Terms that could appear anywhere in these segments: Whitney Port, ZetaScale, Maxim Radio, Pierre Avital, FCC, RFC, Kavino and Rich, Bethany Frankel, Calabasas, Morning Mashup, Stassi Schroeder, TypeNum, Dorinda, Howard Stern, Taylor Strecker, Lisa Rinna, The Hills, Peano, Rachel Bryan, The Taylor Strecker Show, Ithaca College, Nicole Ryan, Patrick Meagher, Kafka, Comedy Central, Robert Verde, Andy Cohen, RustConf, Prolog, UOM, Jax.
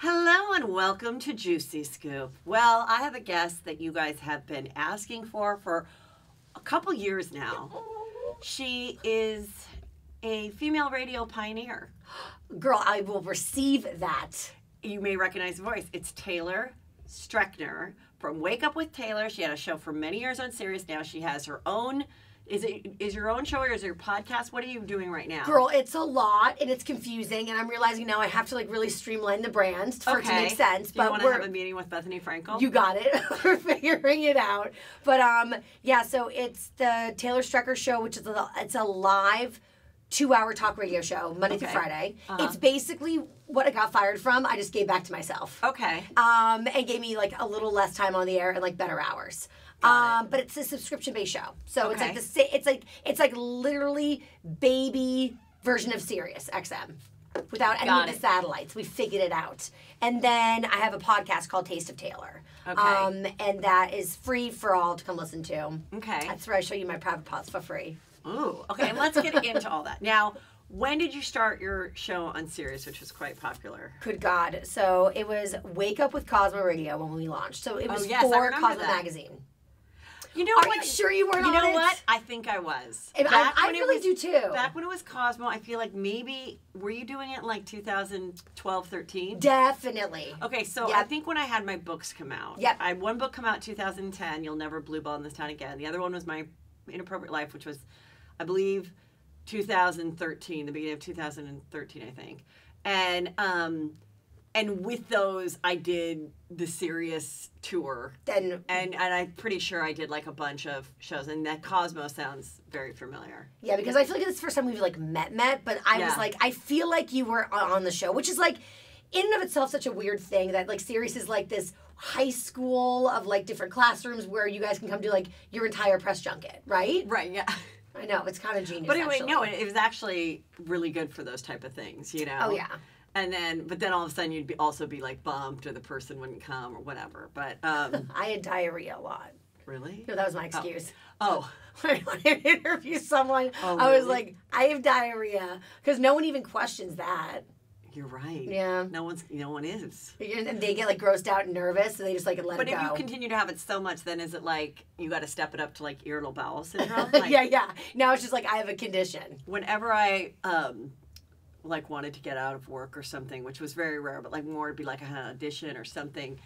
Hello and welcome to Juicy Scoop. Well, I have a guest that you guys have been asking for a couple years now. She is a female radio pioneer. Girl, I will receive that. You may recognize the voice. It's Taylor Strecker from Wake Up with Taylor. She had a show for many years on Sirius. Now she has her own. Is your own show or is your podcast? What are you doing right now? Girl, it's a lot and it's confusing, and I'm realizing now I have to like really streamline the brand for it to make sense. Do you want to have a meeting with Bethany Frankel? You got it. We're figuring it out. But yeah, so it's the Taylor Strecker Show, which is it's a live two-hour talk radio show, Monday through Friday. It's basically what I got fired from. I just gave back to myself. Okay. And gave me like a little less time on the air and like better hours. But it's a subscription-based show, so it's like the it's like literally baby version of Sirius XM without any of the satellites. We figured it out, and then I have a podcast called Taste of Taylor, and that is free for all to come listen to. Okay, that's where I show you my private pots for free. Ooh, okay. Let's get into all that now. When did you start your show on Sirius, which was quite popular? Good God. So it was Wake Up with Cosmo Radio when we launched. So it was for Cosmo Magazine. You know what? Are you sure you weren't on it? You know what? I think I was. I really do too. Back when it was Cosmo, I feel like maybe, were you doing it in like 2012, 13? Definitely. Okay, so I think when I had my books come out. Yep. I had one book come out in 2010, You'll Never Blue Ball in This Town Again. The other one was My Inappropriate Life, which was, I believe, 2013, the beginning of 2013, I think. And with those, I did the Sirius tour. And I'm pretty sure I did like a bunch of shows. And that Cosmo sounds very familiar. Yeah, because I feel like it's the first time we've like met, but I was like, I feel like you were on the show, which is like, in and of itself, such a weird thing that like Sirius is like this high school of like different classrooms where you guys can come do like your entire press junket, right? Right, yeah. I know, it's kind of genius. But anyway, no, it was actually really good for those type of things, you know? Oh, yeah. And then, but then all of a sudden you'd also be like bumped or the person wouldn't come or whatever. But, I had diarrhea a lot. Really? No, that was my excuse. Oh. When I interview someone, I was like, I have diarrhea. Because no one even questions that. You're right. Yeah. No one is. And they get like grossed out and nervous, so they just like let it go. But if you continue to have it so much, then is it like you got to step it up to like irritable bowel syndrome? Like, yeah. Now it's just like I have a condition. Whenever I like wanted to get out of work or something, which was very rare, but like more it'd be like an audition or something.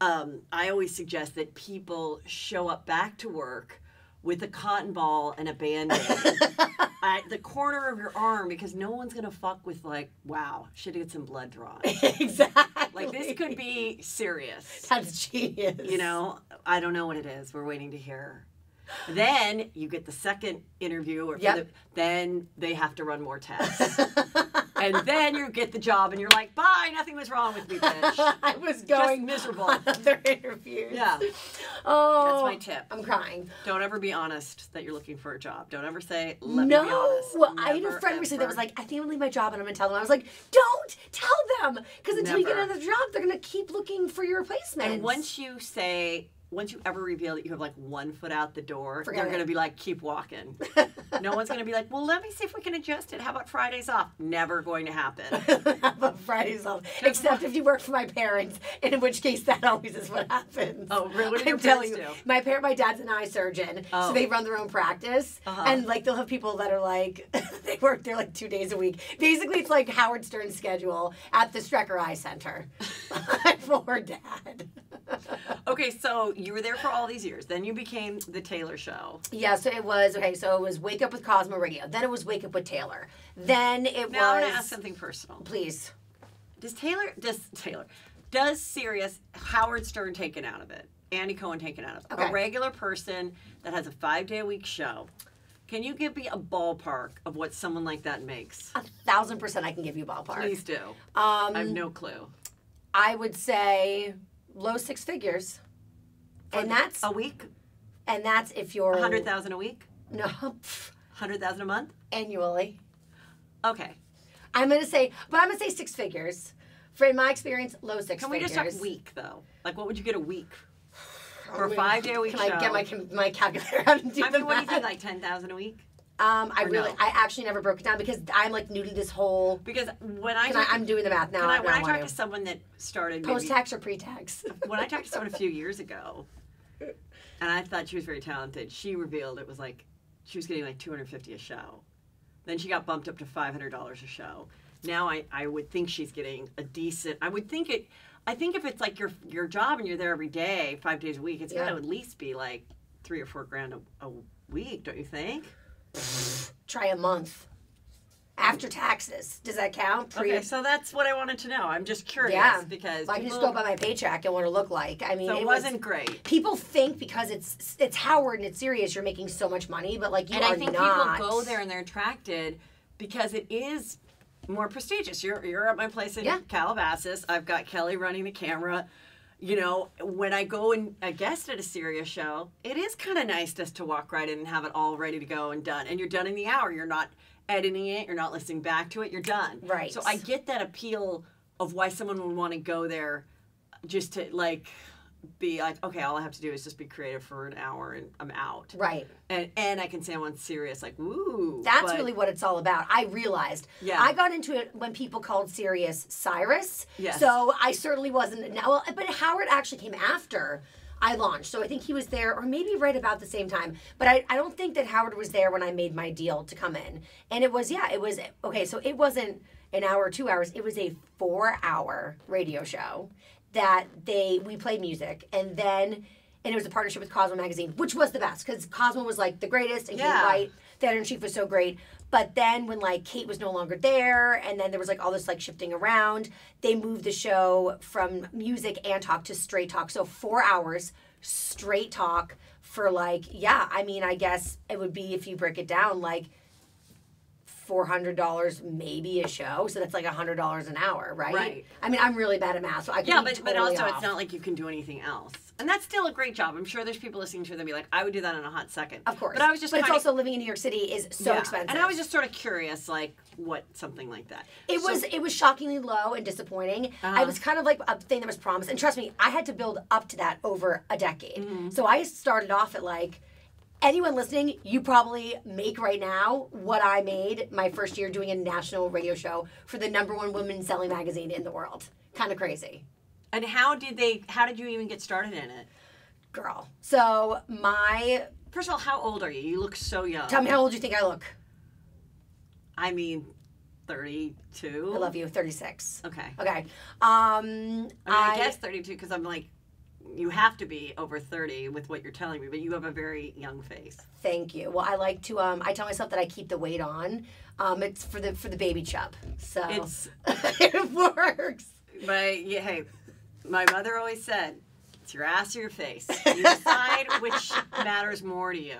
I always suggest that people show up back to work with a cotton ball and a band-aid at the corner of your arm, because no one's going to fuck with, like, wow, should get some blood drawn. Exactly. Like, this could be serious. That's genius. You know, I don't know what it is. We're waiting to hear. Then you get the second interview, or then they have to run more tests. And then you get the job, and you're like, bye, nothing was wrong with me, bitch. I was going just miserable on other interviews. Yeah. Oh. That's my tip. I'm crying. Don't ever be honest that you're looking for a job. Don't ever say, let me be honest. No. I had a friend recently that was like, I think I'm going to leave my job, and I'm going to tell them. I was like, don't tell them, because until you get another job, they're going to keep looking for your replacement. And once you ever reveal that you have like one foot out the door, they're going to be like, keep walking. No one's going to be like, well, let me see if we can adjust it. How about Fridays off? Never going to happen. How about Fridays off? Except if you work for my parents, in which case that always is what happens. Oh, really? What do your parents do? My dad's an eye surgeon, so they run their own practice. And like, they'll have people that are like, they work there like 2 days a week. Basically, it's like Howard Stern's schedule at the Strecker Eye Center. Poor dad. Okay, so you were there for all these years. Then you became The Taylor Show. Yeah, so it was Wake Up with Cosmo Radio. Then it was Wake Up with Taylor. Then it was... Now I'm going to ask something personal. Please. Does Sirius, Howard Stern taken out of it, Andy Cohen taken out of it, a regular person that has a 5-day-a-week show, can you give me a ballpark of what someone like that makes? 1,000% I can give you a ballpark. Please do. I have no clue. I would say... low six figures. And that's... a week? And that's if you're... 100,000 a week? No. 100,000 a month? Annually. Okay. I'm going to say six figures. For in my experience, low six figures. Can we just talk week, though? Like, what would you get a week? For a 5-day-a-week show? Can I get my calculator out and do the math? What do you think, like 10,000 a week? I actually never broke it down because I'm like new to this whole. Because when I'm doing the math now. When I talk to someone that started post-tax or pre-tax. When I talked to someone a few years ago, and I thought she was very talented, she revealed it was like she was getting like $250 a show. Then she got bumped up to $500 a show. Now I would think she's getting a decent. I think if it's like your job and you're there every day, 5 days a week, it's got to at least be like $3,000 or $4,000 a week, don't you think? Try a month after taxes. Does that count? Okay, so that's what I wanted to know. I'm just curious because I can just go by my paycheck and what it looked like. I mean, so it wasn't great. People think because it's Howard and it's Sirius, you're making so much money, but like I think people go there and they're attracted because it is more prestigious. You're at my place in Calabasas. I've got Kelly running the camera. You know, when I go and a guest at a Sirius show, it is kind of nice just to walk right in and have it all ready to go and done. And you're done in the hour. You're not editing it. You're not listening back to it. You're done. Right. So I get that appeal of why someone would want to go there just to, like, be like, okay, all I have to do is just be creative for an hour and I'm out. Right. And I can say I'm on Sirius, like, woo. That's really what it's all about. I realized. Yeah. I got into it when people called Sirius Cyrus. Yes. So I certainly wasn't. Well, but Howard actually came after I launched. So I think he was there, or maybe right about the same time. But I don't think that Howard was there when I made my deal to come in. And it was, yeah, it was, okay, so it wasn't an hour or 2 hours. It was a 4-hour radio show. That we played music, and it was a partnership with Cosmo magazine, which was the best because Cosmo was like the greatest, and Kate White, the editor-in-chief, was so great. But then when like Kate was no longer there, and then there was like all this like shifting around, they moved the show from music and talk to straight talk. So 4 hours straight talk for like I mean I guess it would be if you break it down like $400 maybe a show, so that's like $100 an hour, right? Right. I mean, I'm really bad at math, so I can be totally off. It's not like you can do anything else, and that's still a great job. I'm sure there's people listening to it that be like, I would do that in a hot second, of course. But I was just, it's also living in New York City is so expensive, and I was just sort of curious, like what something like that. It was shockingly low and disappointing. I was kind of like a thing that was promised, and trust me, I had to build up to that over a decade. So I started off at like. Anyone listening, you probably make right now what I made my first year doing a national radio show for the #1 women's selling magazine in the world. Kind of crazy. And how did you even get started in it? Girl. So first of all, how old are you? You look so young. Tell me how old you think I look. I mean, 32. I love you. 36. Okay. Okay. I guess 32 because I'm like, you have to be over 30 with what you're telling me, but you have a very young face. Thank you. Well, I like to. I tell myself that I keep the weight on. It's for the baby chub, so it works. Hey, my mother always said, "It's your ass or your face. You decide which matters more to you."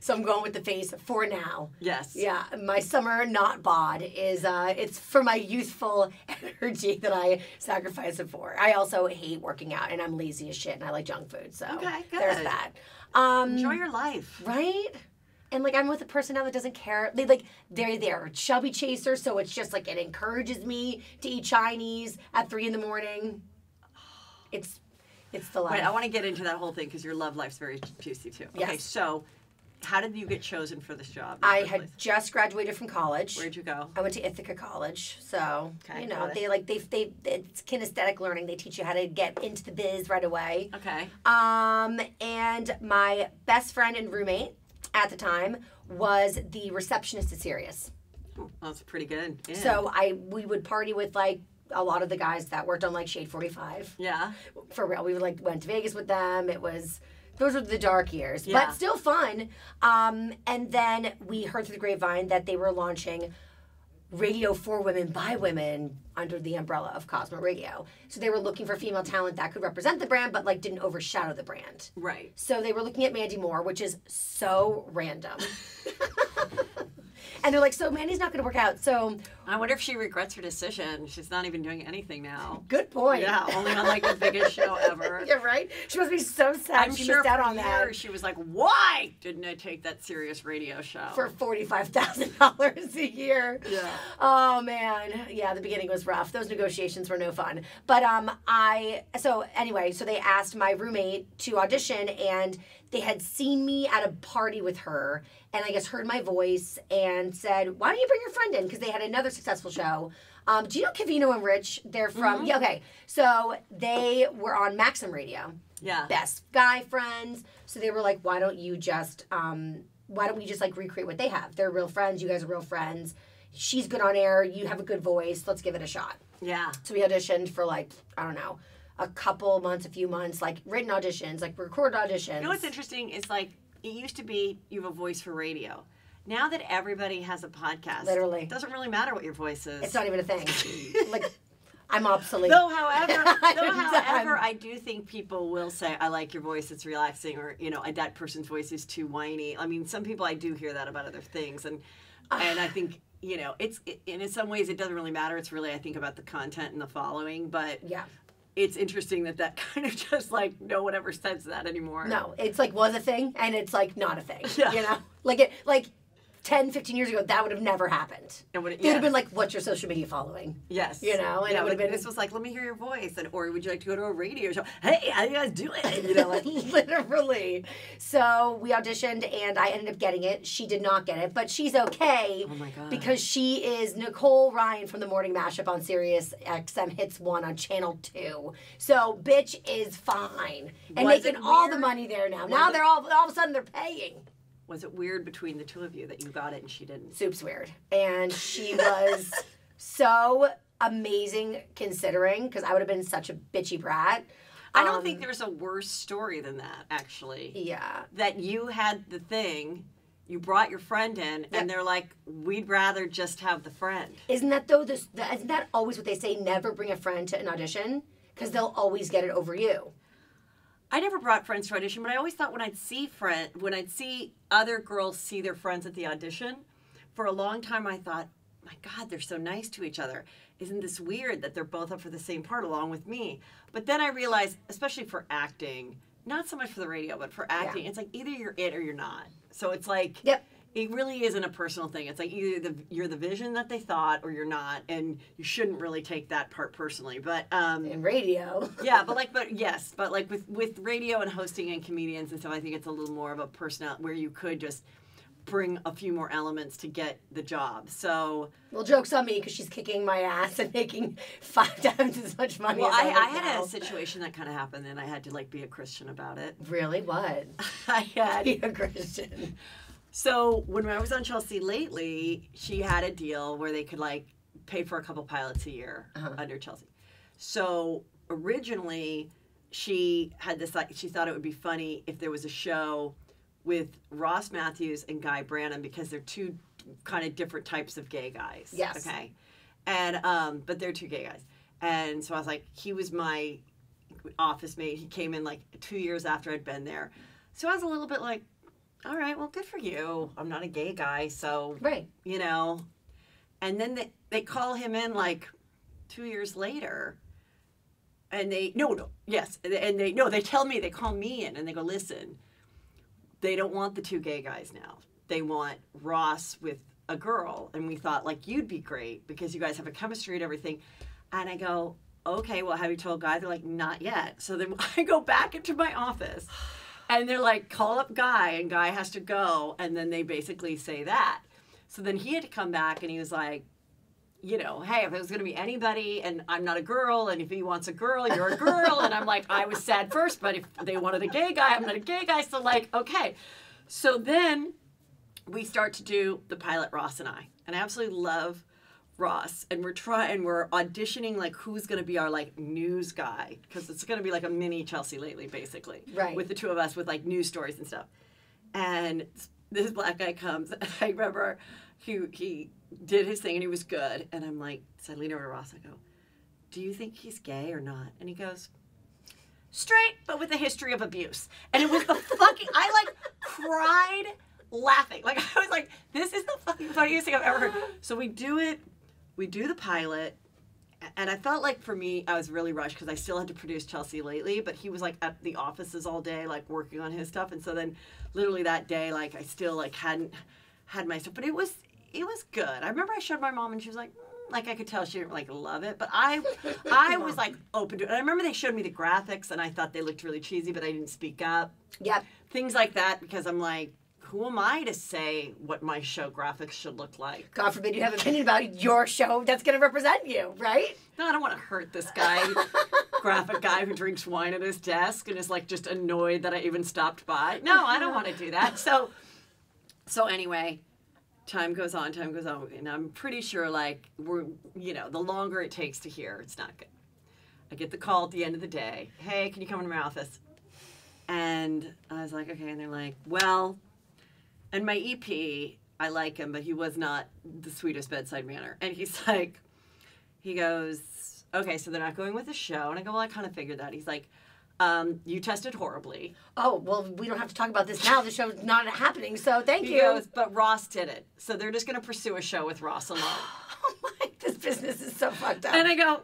So I'm going with the face for now. Yes. Yeah, my summer not bod is it's for my youthful energy that I sacrifice it for. I also hate working out, and I'm lazy as shit, and I like junk food. So there's that. Enjoy your life, right? And like I'm with a person now that doesn't care. They're a chubby chaser, so it's just like it encourages me to eat Chinese at 3 in the morning. It's the life. Wait, I want to get into that whole thing because your love life's very juicy too. Yes. Okay, so. How did you get chosen for this job? I had just graduated from college. Where'd you go? I went to Ithaca College. So, you know, they it's kinesthetic learning. They teach you how to get into the biz right away. Okay. And my best friend and roommate at the time was the receptionist at Sirius. Oh, that's pretty good. Yeah. So we would party with like a lot of the guys that worked on like Shade 45. Yeah. For real, we went to Vegas with them. It was. Those were the dark years, but still fun. And then we heard through the grapevine that they were launching radio for women by women under the umbrella of Cosmo Radio. So they were looking for female talent that could represent the brand, but like didn't overshadow the brand. Right. So they were looking at Mandy Moore, which is so random. And they're like, so Mandy's not going to work out. So I wonder if she regrets her decision. She's not even doing anything now. Good point. Yeah, only on like the biggest show ever. Yeah, right? She must be so sad she missed out on that. She was like, why didn't I take that Sirius radio show? For $45,000 a year. Yeah. Oh, man. Yeah, the beginning was rough. Those negotiations were no fun. But so they asked my roommate to audition, and they had seen me at a party with her and I guess heard my voice and said, why don't you bring your friend in? Because they had another successful show. Do you know Kavino and Rich? They're from, yeah, okay. So they were on Maxim Radio. Yeah. Best guy friends. So they were like, why don't you just, why don't we just like recreate what they have? They're real friends. You guys are real friends. She's good on air. You have a good voice. Let's give it a shot. Yeah. So we auditioned for like, I don't know, a couple months, a few months, like written auditions, like recorded auditions. You know what's interesting is like, it used to be you have a voice for radio. Now that everybody has a podcast. Literally. It doesn't really matter what your voice is. It's not even a thing. Like, I'm obsolete. Though, however, I do think people will say, I like your voice, it's relaxing, or, you know, that person's voice is too whiny. I mean, some people, I do hear that about other things. And I think, you know, and in some ways it doesn't really matter. It's really, I think, about the content and the following. But yeah, it's interesting that that kind of just, like, no one ever says that anymore. No, it's, like, was a thing, and it's, like, not a thing. Yeah. You know? Like, it, like, 10, 15 years ago, that would have never happened. It would have been like, what's your social media following? Yes. You know? And yeah, it would have been... This was like, let me hear your voice. And, or would you like to go to a radio show? Hey, how do you guys do it? You know, like... Literally. So we auditioned, and I ended up getting it. She did not get it, but she's okay. Oh, my God. Because she is Nicole Ryan from the Morning Mashup on Sirius XM Hits 1 on Channel 2. So, bitch is fine. And was making all the money there now. Now they're all of a sudden, they're paying. Was it weird between the two of you that you got it and she didn't? Soup's weird. And she was so amazing considering, because I would have been such a bitchy brat. I don't think there's a worse story than that, actually. Yeah. That you had the thing, you brought your friend in, yep, and they're like, we'd rather just have the friend. Isn't that, though, isn't that always what they say? Never bring a friend to an audition, because they'll always get it over you. I never brought friends to audition, but I always thought when I'd see other girls see their friends at the audition, for a long time I thought, my God, they're so nice to each other. Isn't this weird that they're both up for the same part along with me? But then I realized, especially for acting, not so much for the radio, but for acting, yeah, it's like either you're it or you're not. So it's like, yep, it really isn't a personal thing. It's like either you're the vision that they thought or you're not, and you shouldn't really take that part personally. But in radio, yeah, but like with radio and hosting and comedians and stuff, I think it's a little more of a personal where you could just bring a few more elements to get the job. So, well, joke's on me because she's kicking my ass and making 5 times as much money. Well, I had a situation that kind of happened, and I had to like be a Christian about it. Really, what? I had to be a Christian. So when I was on Chelsea Lately, she had a deal where they could like pay for a couple pilots a year under Chelsea. So originally she had this, like, she thought it would be funny if there was a show with Ross Matthews and Guy Branham because they're two kind of different types of gay guys. Yes. Okay. And, but they're two gay guys. And so I was like, he was my office mate. He came in like 2 years after I'd been there. So I was a little bit like, all right, well, good for you. I'm not a gay guy, so, right, you know. And then they call him in, like, 2 years later. And they, they tell me, they call me in, and they go, listen, they don't want the two gay guys now. They want Ross with a girl. And we thought, like, you'd be great because you guys have a chemistry and everything. And I go, okay, well, have you told Guy? They're like, not yet. So then I go back into my office. And they're like, call up Guy, and Guy has to go, and then they basically say that. So then he had to come back, and he was like, you know, hey, if it was going to be anybody, and I'm not a girl, and if he wants a girl, you're a girl, and I'm like, I was sad first, but if they wanted a gay guy, I'm not a gay guy, so like, okay. So then we start to do the pilot, Ross and I absolutely love Ross, and we're auditioning like who's going to be our like news guy, because it's going to be like a mini Chelsea Lately basically, right, with the two of us with like news stories and stuff. And this black guy comes, and I remember he did his thing and he was good, and I'm like, so I lean over to Ross, I go, do you think he's gay or not? And he goes, straight but with a history of abuse. And it was the fucking, I like cried laughing, like I was like, this is the fucking funniest thing I've ever heard. So we do the pilot, and I felt like for me, I was really rushed because I still had to produce Chelsea Lately, but he was like at the offices all day, like working on his stuff. And so then literally that day, like I still like hadn't had my stuff, but it was good. I remember I showed my mom and she was like I could tell she didn't like love it, but I was like open to it. And I remember they showed me the graphics and I thought they looked really cheesy, but I didn't speak up. Yep. Things like that, because I'm like, who am I to say what my show graphics should look like? God forbid you have an opinion about your show that's going to represent you, right? No, I don't want to hurt this guy, graphic guy who drinks wine at his desk and is like just annoyed that I even stopped by. No, I don't want to do that. So anyway, time goes on, and I'm pretty sure like we're, you know, the longer it takes to hear, it's not good. I get the call at the end of the day. Hey, can you come into my office? And I was like, okay. And they're like, well, and my EP, I like him, but he was not the sweetest bedside manner. And he's like, he goes, okay, so they're not going with the show. And I go, well, I kind of figured that. He's like, you tested horribly. Oh, well, we don't have to talk about this now. The show's not happening, so thank you. He goes, but Ross did it. So they're just going to pursue a show with Ross alone. Oh my, this business is so fucked up. And I go,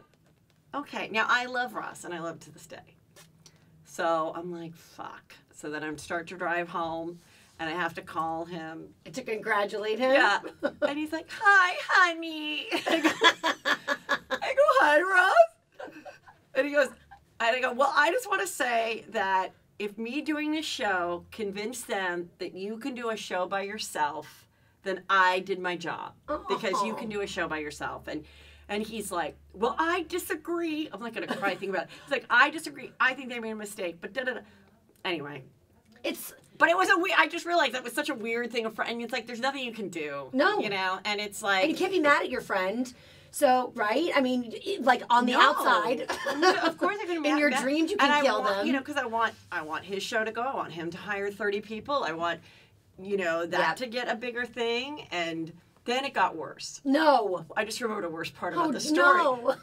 okay. Now, I love Ross, and I love him to this day. So I'm like, fuck. So then I start to drive home, and I have to call him. To congratulate him? Yeah. And he's like, hi, honey. I go, hi, Ross. And he goes, and I go, well, I just want to say that if me doing this show convinced them that you can do a show by yourself, then I did my job. Oh. Because you can do a show by yourself. And he's like, well, I disagree. I'm not going to cry thinking about it. He's like, I disagree. I think they made a mistake. But da-da-da. Anyway. But it was a weird, I just realized that was such a weird thing. And it's like, there's nothing you can do. No. You know? And it's like. And you can't be mad at your friend. So, right? I mean, like, on the outside. No, of course I can be mad. In your dreams, you can kill them. You know, because I want his show to go. I want him to hire 30 people. I want, you know, that to get a bigger thing. And then it got worse. No. I just remembered a worse part about the story. No.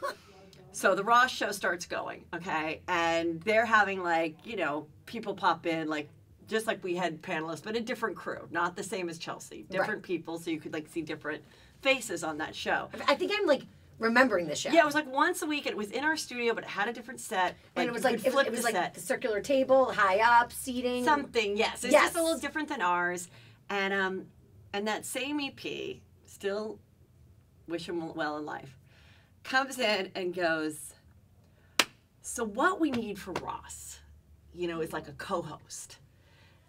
So the Ross show starts going, okay? And they're having, like, you know, people pop in, like, just like we had panelists, but a different crew. Not the same as Chelsea. Different people, so you could, like, see different faces on that show. I think I'm, like, remembering the show. Yeah, it was, like, once a week. It was in our studio, but it had a different set. Like, and it was, like, it was like a circular table, high up, seating. Something, yes. It's just a little different than ours. And that same EP... still wish him well in life, comes in and goes, so what we need for Ross, you know, is like a co-host.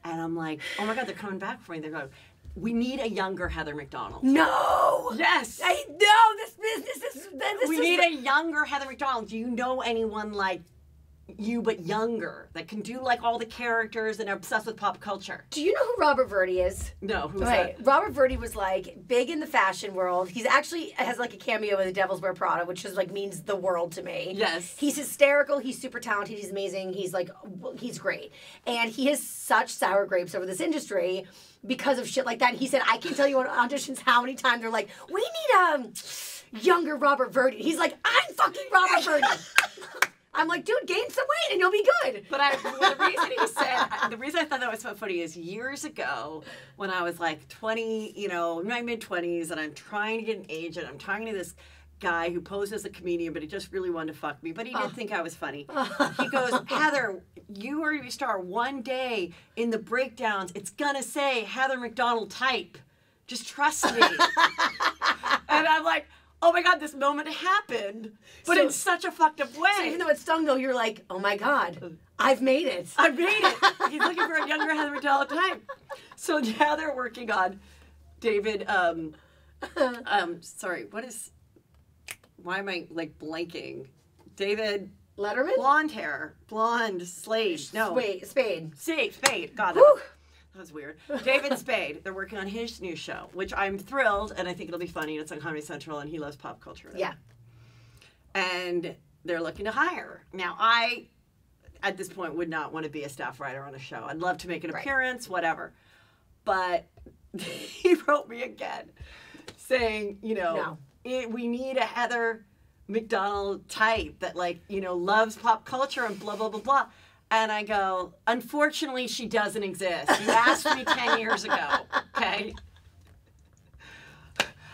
And I'm like, oh my God, they're coming back for me. They're going, we need a younger Heather McDonald. No! Yes! I know! We need a younger Heather McDonald. Do you know anyone like you but younger that can do like all the characters and are obsessed with pop culture? Do you know who Robert Verde is? No, who's that? Robert Verde was like big in the fashion world. He's actually has like a cameo in The Devil's Wear Prada, which is like means the world to me. Yes. He's hysterical. He's super talented. He's amazing. He's like, he's great. And he has such sour grapes over this industry because of shit like that. And he said, I can't tell you on auditions how many times they're like, we need younger Robert Verde. He's like, I'm fucking Robert Verde. I'm like, dude, gain some weight and you'll be good. But the reason I thought that was so funny is years ago when I was like 20, you know, in my mid-20s, and I'm trying to get an agent. I'm talking to this guy who posed as a comedian, but he just really wanted to fuck me. But he did think I was funny. He goes, Heather, you are your star. One day in the breakdowns, it's going to say Heather McDonald type. Just trust me. And I'm like... oh my God, this moment happened, but in such a fucked up way. So even though it stung, though, you're like, oh my God, I've made it. I've made it. He's looking for a younger Heather McDonald type. So now they're working on David, sorry, why am I like blanking? David. Letterman? Blonde hair. Blonde, Slade. No. Wait, Spade. God, that was weird. David Spade. They're working on his new show, which I'm thrilled, and I think it'll be funny. It's on Comedy Central, and he loves pop culture. Though. Yeah. And they're looking to hire. Now, I, at this point, would not want to be a staff writer on a show. I'd love to make an appearance, whatever. But he wrote me again saying, you know, we need a Heather McDonald type that, like, you know, loves pop culture and blah, blah, blah, blah. And I go, unfortunately, she doesn't exist. You asked me 10 years ago, okay?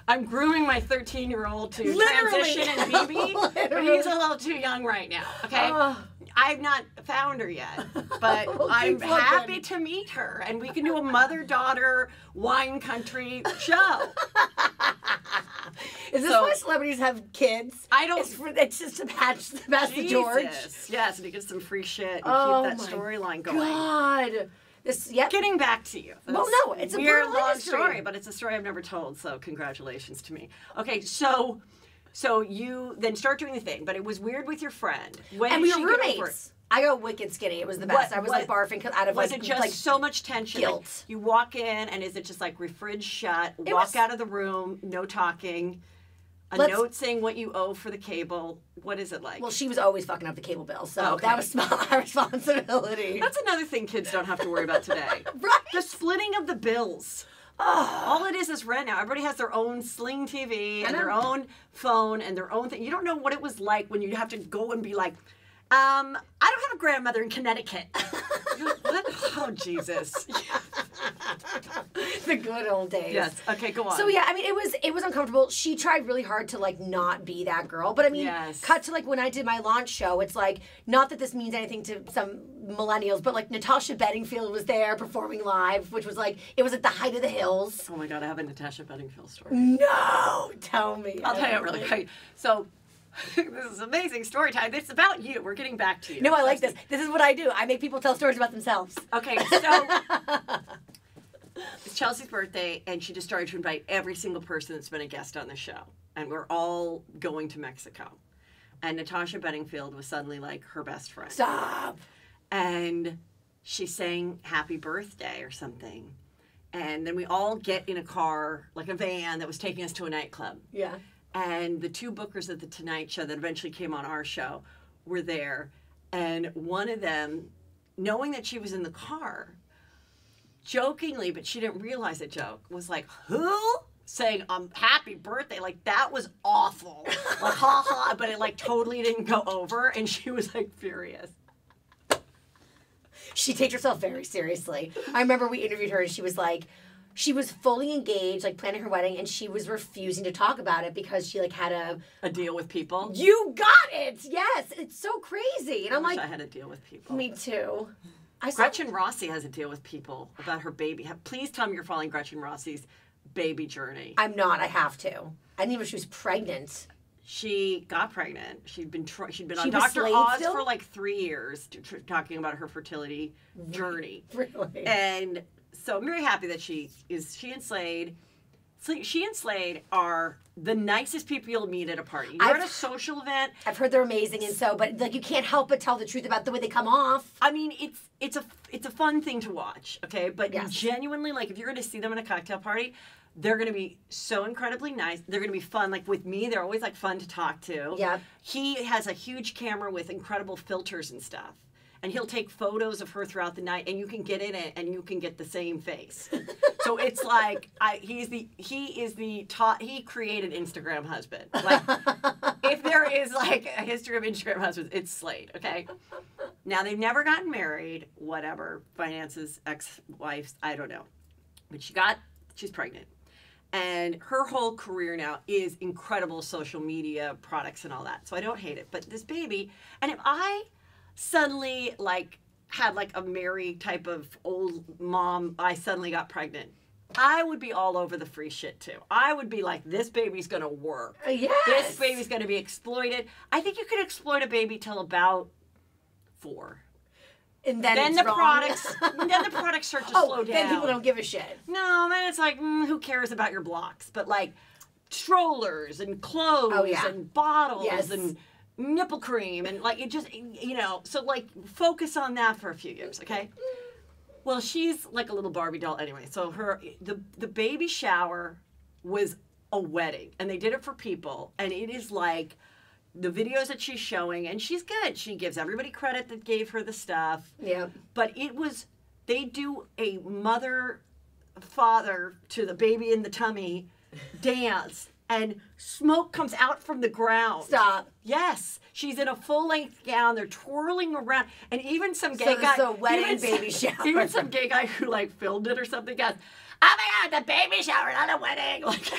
I'm grooming my 13-year-old to transition and BB, but he's a little too young right now, okay? I've not found her yet, but I'm happy to meet her, and we can do a mother-daughter wine country show. Is this why celebrities have kids? I don't. It's just to match the George. Yes, and to get some free shit and keep that storyline going. God. This, yep. Getting back to you. Well, no, it's a weird, long story, but it's a story I've never told, so congratulations to me. Okay, so you then start doing the thing, but it was weird with your friend. When and we were roommates. I got wicked skinny. It was the best. I was like barfing out of like guilt. Was it just like, so much tension? Guilt. Like, you walk in, and is it just like refridge shut, walk out of the room, no talking, a note saying what you owe for the cable? What is it like? Well, she was always fucking up the cable bill, so that was my responsibility. That's another thing kids don't have to worry about today. Right? The splitting of the bills. All it is rent now. Everybody has their own Sling TV and their own phone and their own thing. You don't know what it was like when you have to go and be like, I don't have a grandmother in Connecticut. What? Oh, Jesus. The good old days. Yes. Okay, go on. So, yeah, I mean, it was uncomfortable. She tried really hard to, like, not be that girl. But, I mean, cut to, like, when I did my launch show, it's like, not that this means anything to some millennials, but, like, Natasha Bedingfield was there performing live, which was, like, it was at the height of The Hills. Oh, my God, I have a Natasha Bedingfield story. No! Tell me. I'll tell you really quick. So... This is amazing story time. It's about you. We're getting back to you. No, I like this. This is what I do. I make people tell stories about themselves. Okay, so it's Chelsea's birthday, and she just started to invite every single person that's been a guest on the show. And we're all going to Mexico. And Natasha Bedingfield was suddenly like her best friend. Stop! And she sang Happy Birthday or something. And then we all get in a car, like a van that was taking us to a nightclub. Yeah. And the two bookers of The Tonight Show that eventually came on our show were there. And one of them, knowing that she was in the car, jokingly, but she didn't realize it joke, was like, who? Saying, happy birthday. Like, that was awful. Like, ha ha. But it, like, totally didn't go over. And she was, like, furious. She takes herself very seriously. I remember we interviewed her, and she was like, she was fully engaged, like planning her wedding, and she was refusing to talk about it because she like had a deal with people. You got it! Yes, it's so crazy. And I'm like, I had a deal with people. Me too. Gretchen Rossi has a deal with people about her baby. Please tell me you're following Gretchen Rossi's baby journey. I'm not. I have to. I didn't even know she was pregnant. She got pregnant. She'd been on Dr. Oz for like 3 years, talking about her fertility journey. Really? And so I'm very happy that she and Slade are the nicest people you'll meet at a party. You're at a social event. I've heard they're amazing, and so, but like you can't help but tell the truth about the way they come off. I mean, it's a fun thing to watch, okay? But genuinely, like if you're going to see them at a cocktail party, they're going to be so incredibly nice. They're going to be fun. Like with me, they're always like fun to talk to. Yeah. He has a huge camera with incredible filters and stuff. And he'll take photos of her throughout the night, and you can get in it, and you can get the same face. So it's like he created Instagram husband. Like if there is like a history of Instagram husbands, it's Slade. Okay. Now they've never gotten married. Whatever, finances, ex-wives, I don't know. But she's pregnant, and her whole career now is incredible social media products and all that. So I don't hate it, but this baby, and if I suddenly like had like a Mary type of old mom, I suddenly got pregnant, I would be all over the free shit too. I would be like, this baby's gonna work. Yes. This baby's gonna be exploited. I think you could exploit a baby till about 4. And then the products start to slow down. Then people don't give a shit. No, then it's like, who cares about your blocks? But like strollers and clothes and bottles and nipple cream and like it just, you know, so like focus on that for a few years, okay? Well, she's like a little Barbie doll anyway. So the baby shower was a wedding, and they did it for people, and it is like the videos that she's showing, and she's good. She gives everybody credit that gave her the stuff. Yeah. But it was, they do a mother father to the baby in the tummy dance. And smoke comes out from the ground. Stop. Yes. She's in a full-length gown. They're twirling around. And even some gay guy... So it's a wedding baby shower. Even some gay guy who, like, filmed it or something goes, oh, my God, the baby shower, not a wedding. Like,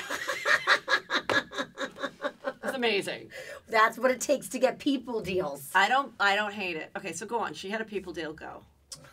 it's amazing. That's what it takes to get people deals. I don't hate it. Okay, so go on. She had a people deal. Go.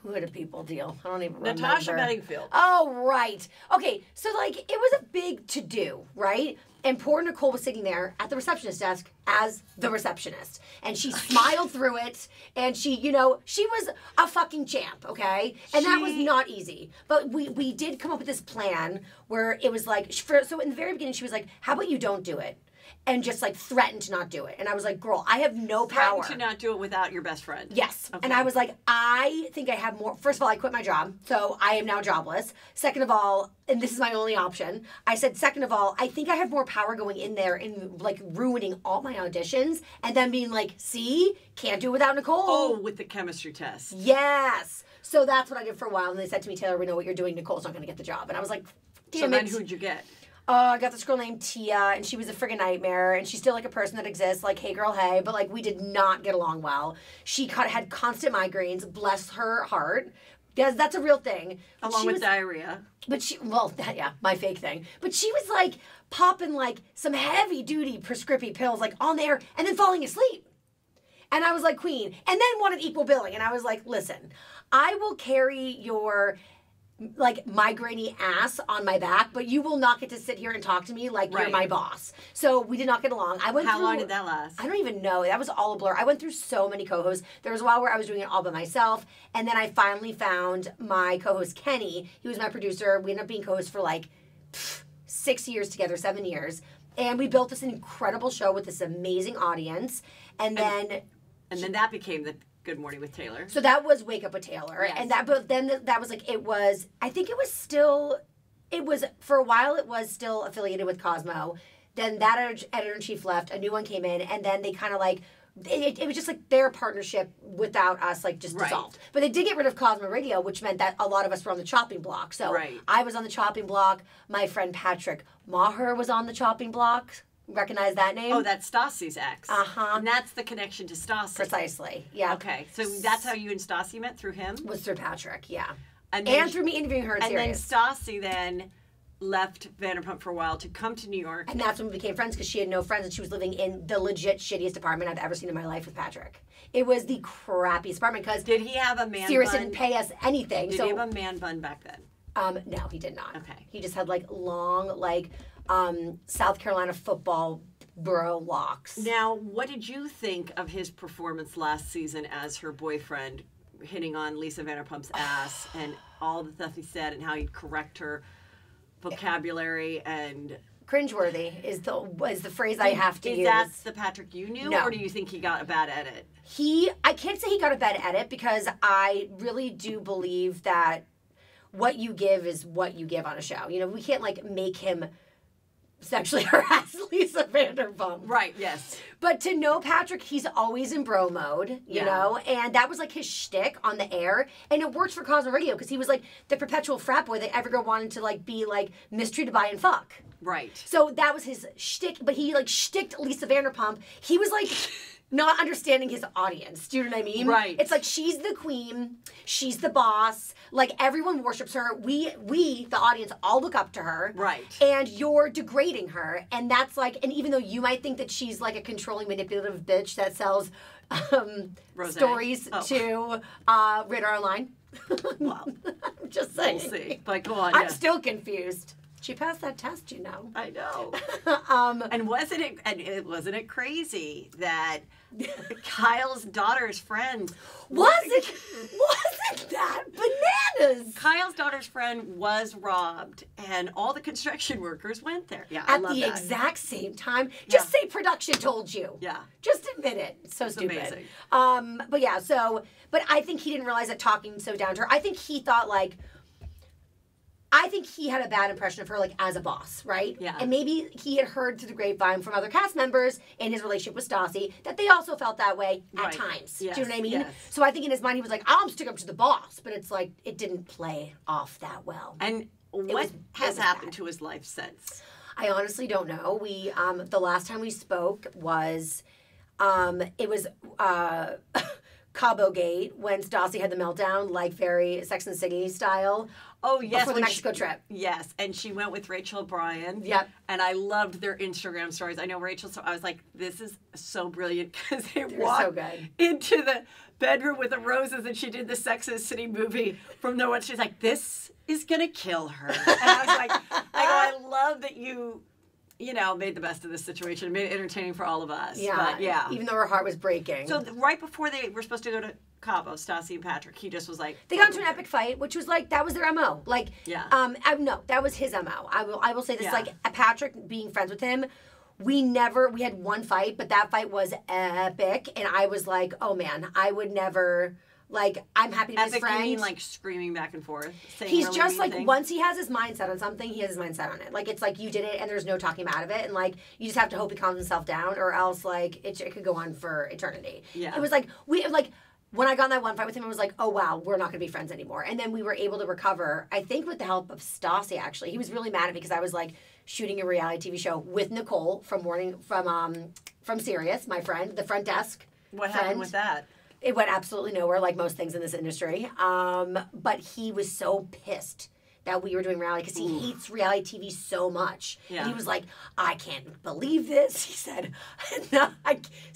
Who do people deal? I don't even remember. Natasha Bedingfield. Oh, right. Okay, so, like, it was a big to-do, right? And poor Nicole was sitting there at the receptionist desk as the receptionist. And she smiled through it. And she, you know, she was a fucking champ, okay? And that was not easy. But we did come up with this plan where it was like, so in the very beginning, she was like, how about you don't do it? And just, like, threatened to not do it. And I was like, girl, I have no power. Threatened to not do it without your best friend. Yes. Okay. And I was like, I think I have more. First of all, I quit my job. So I am now jobless. Second of all, and this is my only option. I said, second of all, I think I have more power going in there and, like, ruining all my auditions. And then being like, see? Can't do it without Nicole. Oh, with the chemistry test. Yes. So that's what I did for a while. And they said to me, Taylor, we know what you're doing. Nicole's not going to get the job. And I was like, damn it. So then who'd you get? I got this girl named Tia, and she was a friggin' nightmare, and she's still, like, a person that exists, like, hey, girl, hey, but, like, we did not get along well. She had constant migraines, bless her heart. Yes, that's a real thing. Along with diarrhea. But she, well, that, yeah, my fake thing. But she was, like, popping, like, some heavy-duty prescription pills, like, on there, and then falling asleep. And I was like, queen. And then wanted equal billing, and I was like, listen, I will carry your... like migrainy ass on my back, but you will not get to sit here and talk to me like you're my boss. So we did not get along. I went How long did that last? I don't even know. That was all a blur. I went through so many co-hosts. There was a while where I was doing it all by myself, and then I finally found my co-host Kenny. He was my producer. We ended up being co-hosts for like 6 years together, 7 years, and we built this incredible show with this amazing audience. And then that became the Good Morning with Taylor. So that was Wake Up with Taylor. Yes. And that, but then that was like, it was, I think it was still, it was, for a while it was still affiliated with Cosmo. Then that editor-in-chief left, a new one came in, and then they kind of like, it was just like their partnership without us, like, just dissolved. But they did get rid of Cosmo Radio, which meant that a lot of us were on the chopping block. So I was on the chopping block. My friend Patrick Meagher was on the chopping block. Recognize that name? Oh, that's Stassi's ex. Uh-huh. And that's the connection to Stassi. Precisely, yeah. Okay, so that's how you and Stassi met, through him? Was through Patrick, yeah. And through me interviewing her at Sirius. And then Stassi then left Vanderpump for a while to come to New York. And that's when we became friends, because she had no friends, and she was living in the legit shittiest apartment I've ever seen in my life with Patrick. It was the crappiest apartment, because did he have a man Sirius bun? Didn't pay us anything. Did he have a man bun back then? No, he did not. Okay. He just had, like, long, like... South Carolina football bro locks. Now, what did you think of his performance last season as her boyfriend, hitting on Lisa Vanderpump's ass and all the stuff he said and how he'd correct her vocabulary and... Cringeworthy is the phrase I have to use. Is that the Patrick you knew, or do you think he got a bad edit? I can't say he got a bad edit, because I really do believe that what you give is what you give on a show. You know, we can't, like, make him... sexually harassed Lisa Vanderpump. Right, yes. But to know Patrick, he's always in bro mode, you know? And that was, like, his shtick on the air. And it worked for Cosmo Radio, because he was, like, the perpetual frat boy that every girl wanted to, like, be, like, mistreated by and fuck. Right. So that was his shtick, but he, like, shticked Lisa Vanderpump. He was, like... not understanding his audience. Do you know what I mean? Right. It's like, she's the queen. She's the boss. Like, everyone worships her. We the audience, all look up to her. Right. And you're degrading her. And that's like, and even though you might think that she's like a controlling, manipulative bitch that sells stories to Radar Online. Wow. I'm just saying. We'll see. But go on. I'm still confused. She passed that test, you know. I know. And wasn't it crazy that Kyle's daughter's friend wasn't that bananas? Kyle's daughter's friend was robbed, and all the construction workers went there. Yeah, at the exact same time. Just say production told you. Yeah. Just admit it. It's so stupid. Amazing. But yeah. So, but I think he didn't realize that talking so down to her. I think he thought like. I think he had a bad impression of her, like, as a boss, right? Yeah. And maybe he had heard through the grapevine from other cast members in his relationship with Stassi that they also felt that way at times. Yes. Do you know what I mean? Yes. So I think in his mind he was like, I'll stick up to the boss. But it's like, it didn't play off that well. And what has happened to his life since? I honestly don't know. We, the last time we spoke was, it was... Cabo Gate when Stassi had the meltdown, like very Sex and the City style. Oh, yes. For the Mexico trip. Yes. And she went with Rachel Bryan. Yep. And I loved their Instagram stories. I know Rachel, so I was like, this is so brilliant, because they walked into the bedroom with the roses and she did the Sex and the City movie from the one. She's like, this is going to kill her. And I was like, I go, I love that you... you know, made the best of this situation. Made it entertaining for all of us. Yeah. But, yeah. Even though her heart was breaking. So right before they were supposed to go to Cabo, Stassi and Patrick, he just was like... They got into an epic fight, which was like, that was their M.O. Like, yeah. No, that was his M.O. I will say this, yeah. Like, Patrick being friends with him, we had one fight, but that fight was epic. And I was like, oh man, I would never... Like, I'm happy to be his friend. You mean, like, screaming back and forth? He's really just, like, things? Once he has his mindset on something, he has his mindset on it. Like, it's like, you did it, and there's no talking out of it. And, like, you just have to hope he calms himself down, or else, like, it could go on for eternity. Yeah. It was like, when I got in that one fight with him, it was like, oh, wow, we're not going to be friends anymore. And then we were able to recover, I think, with the help of Stassi, actually. He was really mad at me because I was, like, shooting a reality TV show with Nicole from Sirius, my friend, the front desk. What happened with that? It went absolutely nowhere, like most things in this industry. But he was so pissed that we were doing reality, because he hates reality TV so much. Yeah. And he was like, I can't believe this. He said, no,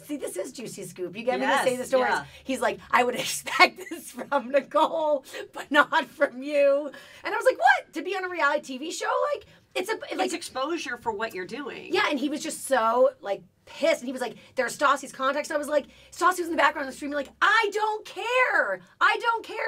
see, this is Juicy Scoop. You get me to say the stories. Yeah. He's like, I would expect this from Nicole, but not from you. And I was like, what? To be on a reality TV show? Like, it's exposure for what you're doing. Yeah, and he was just so, like, pissed, and he was like, there's Stassi's contacts. I was like, Stassi was in the background of the stream, like, I don't care,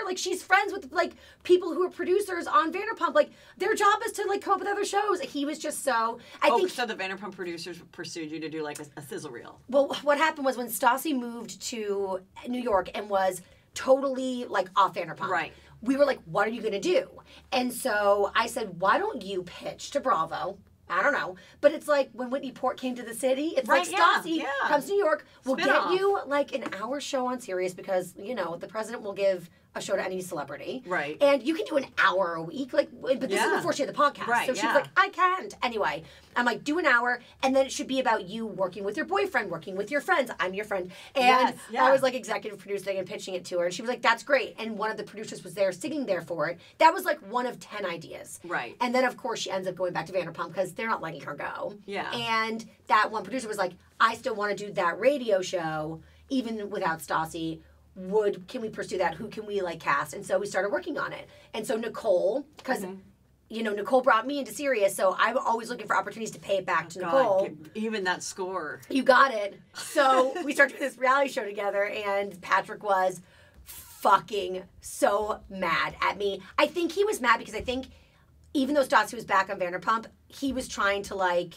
like, she's friends with, like, people who are producers on Vanderpump, like, their job is to, like, come up with other shows. He was just so, I think so the Vanderpump producers pursued you to do, like, a sizzle reel. Well, what happened was, when Stassi moved to New York and was totally, like, off Vanderpump, right, we were like, what are you gonna do? And so I said, why don't you pitch to Bravo? I don't know. But it's like when Whitney Port came to the city, it's right, like Stassi comes to New York, we'll get you like an hour show on Sirius, because, you know, the president will give a show to any celebrity. Right. And you can do an hour a week. Like, but this is before she had the podcast. Right, so she was like, I can't. Anyway, I'm like, do an hour, and then it should be about you working with your boyfriend, working with your friends. I'm your friend. And I was like executive producing and pitching it to her. And she was like, that's great. And one of the producers was there sitting there for it. That was like one of 10 ideas. Right. And then, of course, she ends up going back to Vanderpump because they're not letting her go. Yeah. And that one producer was like, I still want to do that radio show, even without Stassi. Can we pursue that? Who can we, like, cast? And so we started working on it. And so Nicole, because, you know, Nicole brought me into Sirius, so I'm always looking for opportunities to pay it back to Nicole. Even that score. You got it. So we started doing this reality show together, and Patrick was fucking so mad at me. I think he was mad because I think even though Stassi was back on Vanderpump, he was trying to, like,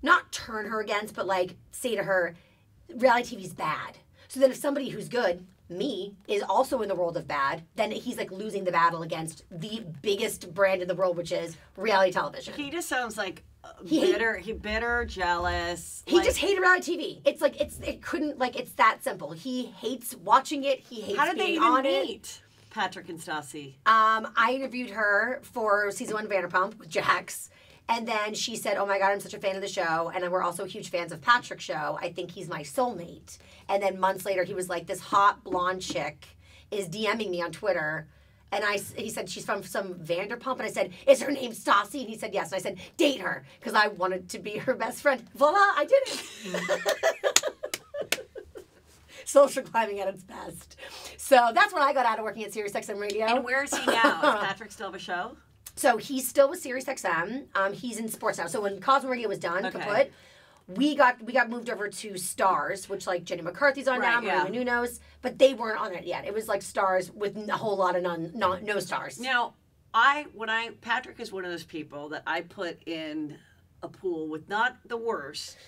not turn her against, but, like, say to her, reality TV's bad. So then if somebody who's good, me, is also in the world of bad, then he's, like, losing the battle against the biggest brand in the world, which is reality television. He just sounds like bitter, jealous. He just hated reality TV. It's like, it's that simple. He hates watching it. He hates being on it. How did they even meet, Patrick and Stassi? I interviewed her for season 1 of Vanderpump with Jax. And then she said, oh, my God, I'm such a fan of the show. And we're also huge fans of Patrick's show. I think he's my soulmate. And then months later, he was like, this hot blonde chick is DMing me on Twitter. And he said, she's from some Vanderpump. And I said, is her name Stassi? And he said, yes. And I said, date her, because I wanted to be her best friend. Voila, I did it. Social climbing at its best. So that's when I got out of working at Sirius XM Radio. And where is he now? Does Patrick still have a show? So he's still with Sirius XM. He's in sports now. So when Cosmo Radio was done, kaput, we got moved over to Stars, which, like, Jenny McCarthy's on now, Maria Menounos, but they weren't on it yet. It was like Stars with a whole lot of no stars. Now, Patrick is one of those people that I put in a pool with not the worst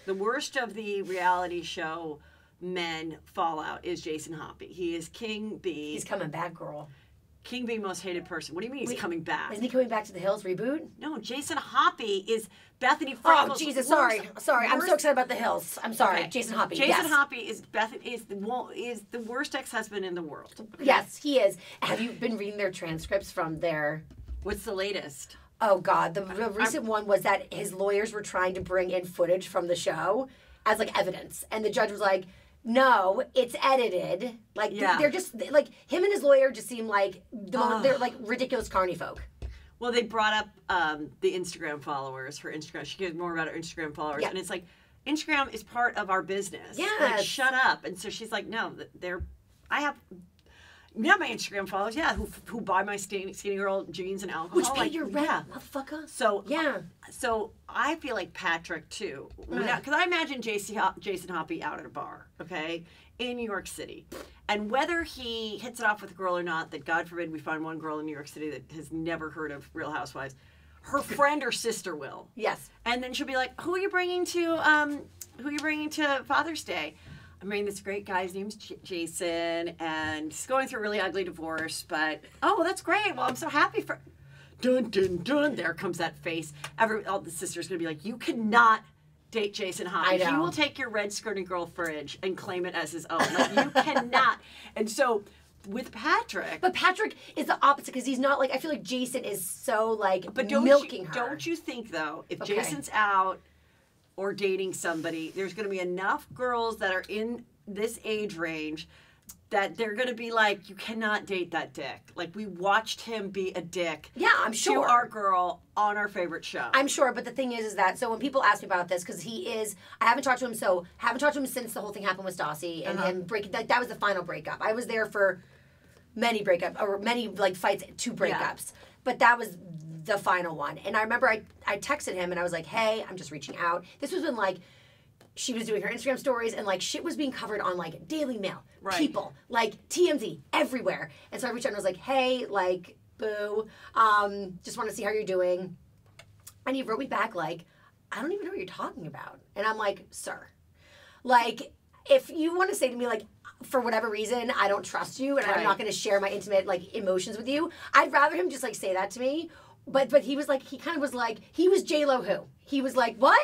of the reality show men fallout is Jason Hoppe. He is King B. He's coming back, girl. King being most hated person. What do you mean he's coming back? Isn't he coming back to The Hills reboot? No, Jason Hoppe is Bethany Frankel's. Oh, Jesus, sorry. I'm so excited about The Hills. I'm sorry. Okay. Jason Hoppe. Jason Hoppe is the worst ex-husband in the world. Yes, he is. Have you been reading their transcripts from their... What's the latest? Oh, God. The recent one was that his lawyers were trying to bring in footage from the show as, like, evidence. And the judge was like, no, it's edited. Like, yeah. They're just, like, him and his lawyer just seem like, they're like ridiculous carny folk. Well, they brought up the Instagram followers for Instagram. She cares more about her Instagram followers. Yeah. And it's like, Instagram is part of our business. Yeah. Like, shut up. And so she's like, no, they're, I have, yeah, my Instagram followers, yeah, who buy my skinny girl jeans and alcohol. Which pay like, your rent, yeah. Motherfucker. So, yeah. So I feel like Patrick, too. Because I imagine Jason Hoppy out at a bar, okay, in New York City. And whether he hits it off with a girl or not, that God forbid we find one girl in New York City that has never heard of Real Housewives, her friend or sister will. Yes. And then she'll be like, who are you bringing to Father's Day? I'm meeting this great guy. His name's Jason, and he's going through a really ugly divorce. But oh, that's great. Well, I'm so happy for. Dun dun dun. There comes that face. All the sisters gonna be like, you cannot date Jason Hoppy. He will take your red skirted girl fridge and claim it as his own. Like, you cannot. And so with Patrick, but Patrick is the opposite because he's not like. I feel like Jason is so like milking her. Don't you think though? If Jason's out. Or dating somebody, there's going to be enough girls that are in this age range that they're going to be like, you cannot date that dick. Like, we watched him be a dick. Yeah, I'm sure. To our girl on our favorite show. I'm sure, but the thing is that, so when people ask me about this, because he is, I haven't talked to him since the whole thing happened with Stassi, and him breaking, that was the final breakup. I was there for many fights, two breakups. Yeah. But that was the final one. And I remember I texted him and I was like, hey, I'm just reaching out. This was when like she was doing her Instagram stories and like shit was being covered on like Daily Mail, People, like TMZ, everywhere. And so I reached out and I was like, hey, like, boo, just want to see how you're doing. And he wrote me back like, I don't even know what you're talking about. And I'm like, sir, like if you want to say to me like, for whatever reason, I don't trust you and I'm not going to share my intimate, like, emotions with you. I'd rather him just, like, say that to me. But he was, like, he kind of was, like, he was J-Lo who? He was, like, what?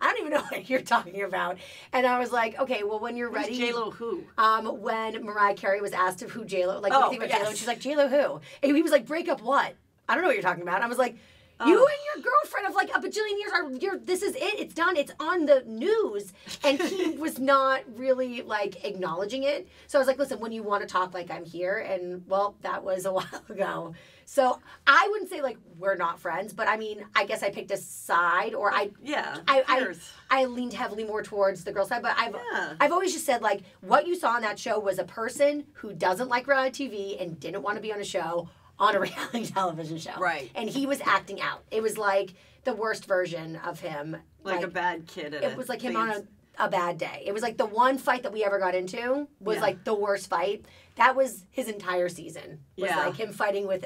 I don't even know what you're talking about. And I was, like, okay, well, when you're ready. J-Lo who? When Mariah Carey was asked of who J-Lo, like, what do you think about J-Lo? And she's, like, J-Lo who? And he was, like, break up what? I don't know what you're talking about. And I was, like, you and your girlfriend of, like, a bajillion years are, this is it. It's done. It's on the news. And he was not really, like, acknowledging it. So I was like, listen, when you want to talk, like, I'm here. And, well, that was a while ago. So I wouldn't say, like, we're not friends. But, I mean, I guess I picked a side. Or I leaned heavily more towards the girl side. But I've always just said, like, what you saw on that show was a person who doesn't like reality TV and didn't want to be on a show. On a reality television show. Right. And he was acting out. It was like the worst version of him. Like a bad kid. It was like him on a bad day. It was like the one fight that we ever got into was like the worst fight. That was his entire season. Was like him fighting with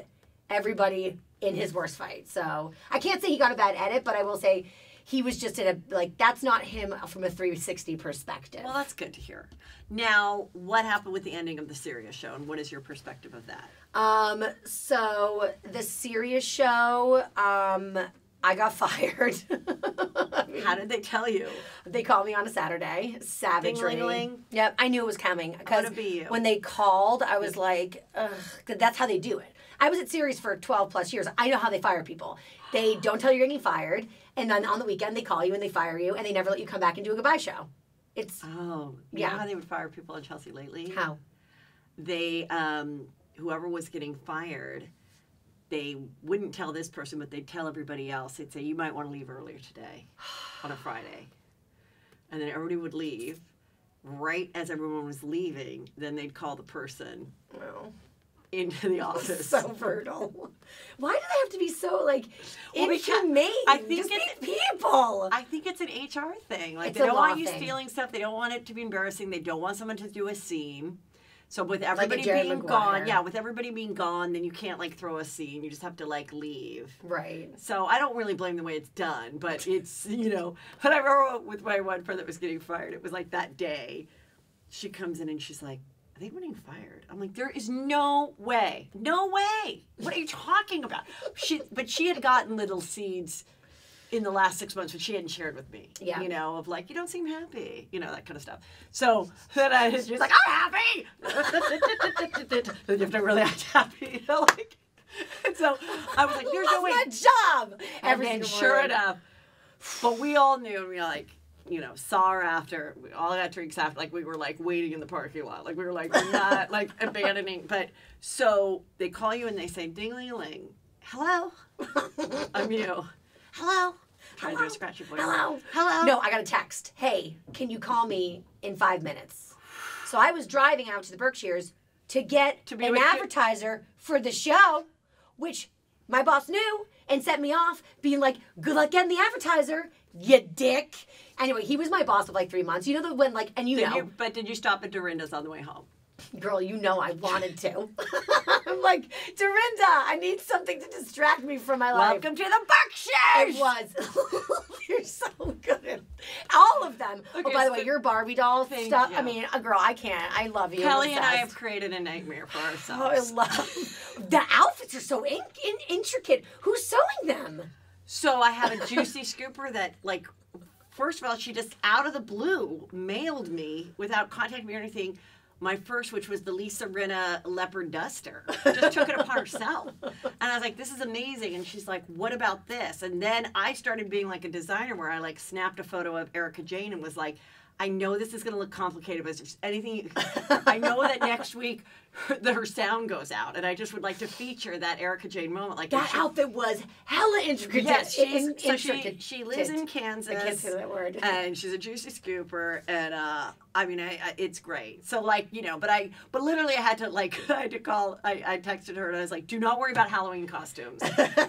everybody in his worst fight. So I can't say he got a bad edit, but I will say he was just in a, like, that's not him from a 360 perspective. Well, that's good to hear. Now, what happened with the ending of the Sirius show, and what is your perspective of that? So, the Sirius show, I got fired. How did they tell you? They called me on a Saturday. Savagely. Ding-ling-ling. Yep, I knew it was coming. Because when they called, I was like, ugh, that's how they do it. I was at Sirius for 12 plus years. I know how they fire people. They don't tell you you're getting fired, and then on the weekend they call you and they fire you, and they never let you come back and do a goodbye show. It's you know how they would fire people on Chelsea Lately? How? They whoever was getting fired, they wouldn't tell this person, but they'd tell everybody else. They'd say, you might want to leave earlier today on a Friday. And then everybody would leave. Right as everyone was leaving, then they'd call the person. Well. Into the office. So brutal. Why do they have to be so, like, inhumane? I think just be people. I think it's an HR thing. Like, they don't want you stealing stuff. They don't want it to be embarrassing. They don't want someone to do a scene. So with everybody being gone, with everybody being gone, then you can't, like, throw a scene. You just have to, like, leave. Right. So I don't really blame the way it's done, but it's, you know. But I remember with my one friend that was getting fired, it was, like, that day. She comes in and she's like, are they getting fired? I'm like, there is no way. No way. What are you talking about? But she had gotten little seeds in the last 6 months, but she hadn't shared with me. Yeah. You know, of like, you don't seem happy. You know, that kind of stuff. So then she was like, I'm happy. You have to really act happy. You know, like, and so I was like, there's no way. That's my job. And then sure enough, but we all knew, and we were like, you know, saw her after, we all got drinks after, like, we were, like, waiting in the parking lot. Like, we were, like, not, like, abandoning. But so they call you and they say, ding-ling-ling, hello, I'm you. Hello. Trying to do a scratchy voice. Hello. Hello. No, I got a text. Hey, can you call me in 5 minutes? So I was driving out to the Berkshires to get an advertiser for the show, which my boss knew and set me off being like, good luck getting the advertiser, you dick. Anyway, he was my boss of like 3 months. You know the when like, and you know. But did you stop at Dorinda's on the way home? Girl, you know I wanted to. I'm like, Dorinda, I need something to distract me from my life. Welcome to the Berkshires! It was. You're so good. All of them. Okay, oh, by so the way, your Barbie doll stuff. You. I mean, girl, I can't. I love you. Kelly and I have created a nightmare for ourselves. Oh, I love the outfits are so intricate. Who's sewing them? So I have a Juicy Scooper that, like, first of all, she just out of the blue mailed me without contacting me or anything. My first, which was the Lisa Rinna leopard duster. Just took it upon herself. And I was like, this is amazing. And she's like, what about this? And then I started being like a designer where I like snapped a photo of Erica Jane and was like, I know this is going to look complicated, but if there's anything, I know that next week her sound goes out. And I just would like to feature that Erica Jane moment. Like that outfit was hella intricate. Yes, she lives in Kansas. I can't say that word. And she's a Juicy Scooper. And I mean, I it's great. So like, you know, but literally I had to like, I texted her and I was like, do not worry about Halloween costumes.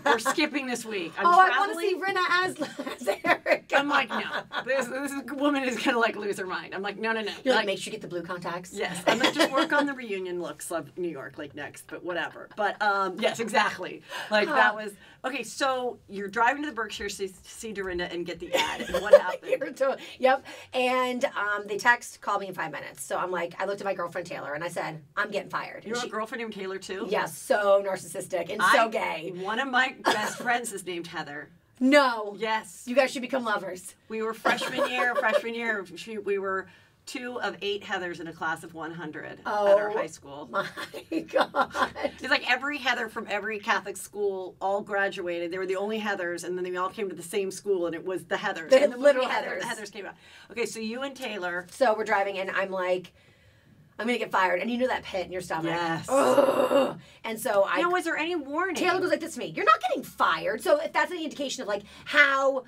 We're skipping this week. I want to see Rinna as Erica. I'm like, no, this woman is going to like lose her mind. I'm like, no. You're like, make sure you get the blue contacts. Yes. I'm like, just work on the reunion look. Love New York like next, but whatever. But yes, exactly. Like that was okay. So you're driving to the Berkshires to see Dorinda and get the ad. And what happened? Yep. And they text, call me in 5 minutes. So I'm like, I looked at my girlfriend Taylor and I said, I'm getting fired. You have a girlfriend named Taylor too? Yes. Yeah, so narcissistic and so gay. One of my best friends is named Heather. No. Yes. You guys should become lovers. We were freshman year. We were. 2 of 8 Heathers in a class of 100 at our high school. My God. It's like every Heather from every Catholic school all graduated. They were the only Heathers, and then they all came to the same school, and it was the Heathers. The literal Heathers. The Heathers came out. Okay, so you and Taylor. So we're driving, and I'm like, I'm going to get fired. And you know that pit in your stomach. Yes. Ugh. And so I... Now, was there any warning? Taylor goes like this to me. You're not getting fired. So if that's any indication of, like, how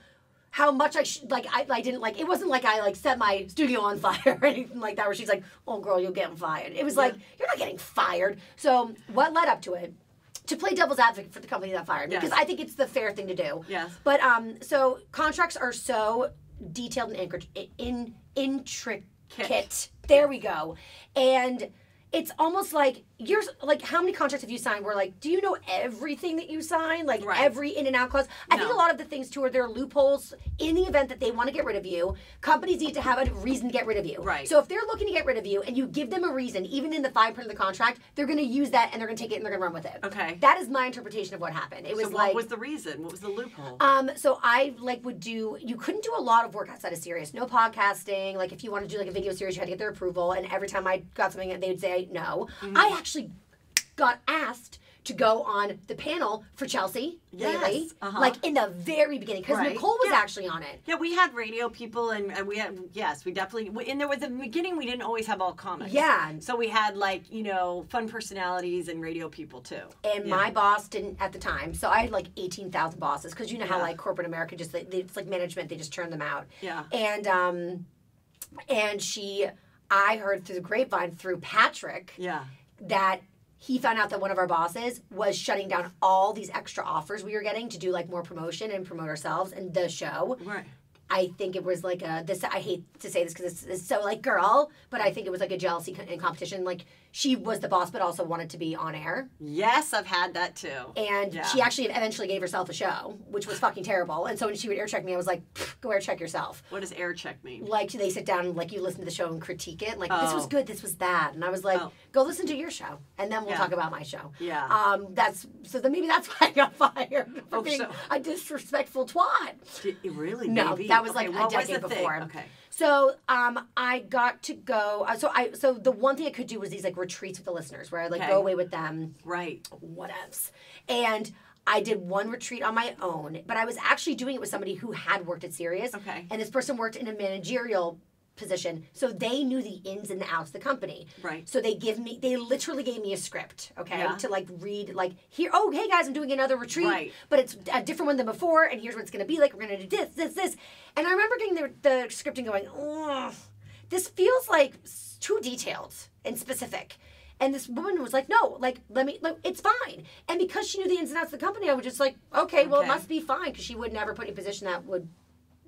much I should, like, I didn't, like, it wasn't like I, like, set my studio on fire or anything like that where she's like, oh, girl, you'll get fired. It was like, you're not getting fired. So what led up to it? To play devil's advocate for the company that fired me, because I think it's the fair thing to do. Yes. But, so contracts are so detailed and intricate. There we go. And it's almost like, how many contracts have you signed where, like, do you know everything that you sign? Like, every in and out clause? I think a lot of the things, too, are there are loopholes in the event that they want to get rid of you. Companies need to have a reason to get rid of you. Right. So if they're looking to get rid of you and you give them a reason, even in the fine print of the contract, they're going to use that and they're going to take it and they're going to run with it. Okay. That is my interpretation of what happened. It was like... what was the reason? What was the loophole? So I, like, would do... You couldn't do a lot of work outside of Sirius. No podcasting. Like, if you wanted to do, like, a video series, you had to get their approval. And every time I got something, they would say no. Mm-hmm. I actually got asked to go on the panel for Chelsea Lately, like in the very beginning, because Nicole was actually on it. Yeah, we had radio people, and we had, we definitely, and there was a beginning, we didn't always have all comics. Yeah. So we had, like, you know, fun personalities and radio people, too. And my boss didn't at the time, so I had, like, 18,000 bosses, because you know how, like, corporate America, just, like, it's like management, they just turn them out. Yeah. And I heard through the grapevine, through Patrick, that he found out that one of our bosses was shutting down all these extra offers we were getting to do, like, more promotion and promote ourselves and the show. Right. I think it was like I hate to say this because it's so, like, girl, but I think it was like a jealousy and competition. Like, she was the boss but also wanted to be on air. Yes, I've had that too. And she actually eventually gave herself a show, which was fucking terrible. And so when she would air check me, I was like, go air check yourself. What does air check mean? Like, they sit down and, like, you listen to the show and critique it. Like, this was good, this was that. And I was like, go listen to your show and then we'll talk about my show. Yeah. So then maybe that's why I got fired for being a disrespectful twat. Really? No. Maybe? That was like a decade before. Okay. So I got to go. So the one thing I could do was these, like, retreats with the listeners where I, like, go away with them. Right. Whatevs. And I did one retreat on my own, but I was actually doing it with somebody who had worked at Sirius. Okay. And this person worked in a managerial position, so they knew the ins and the outs of the company. Right. So they literally gave me a script, okay, yeah, to like read, like, here, oh, hey guys, I'm doing another retreat, right, but it's a different one than before, and here's what it's going to be like. We're going to do this, this, this. And I remember getting the script and going, oh, this feels like too detailed and specific. And this woman was like, no, like, let me, like, it's fine. And because she knew the ins and outs of the company, I was just like, okay, well, it must be fine, because she would never put in a position that would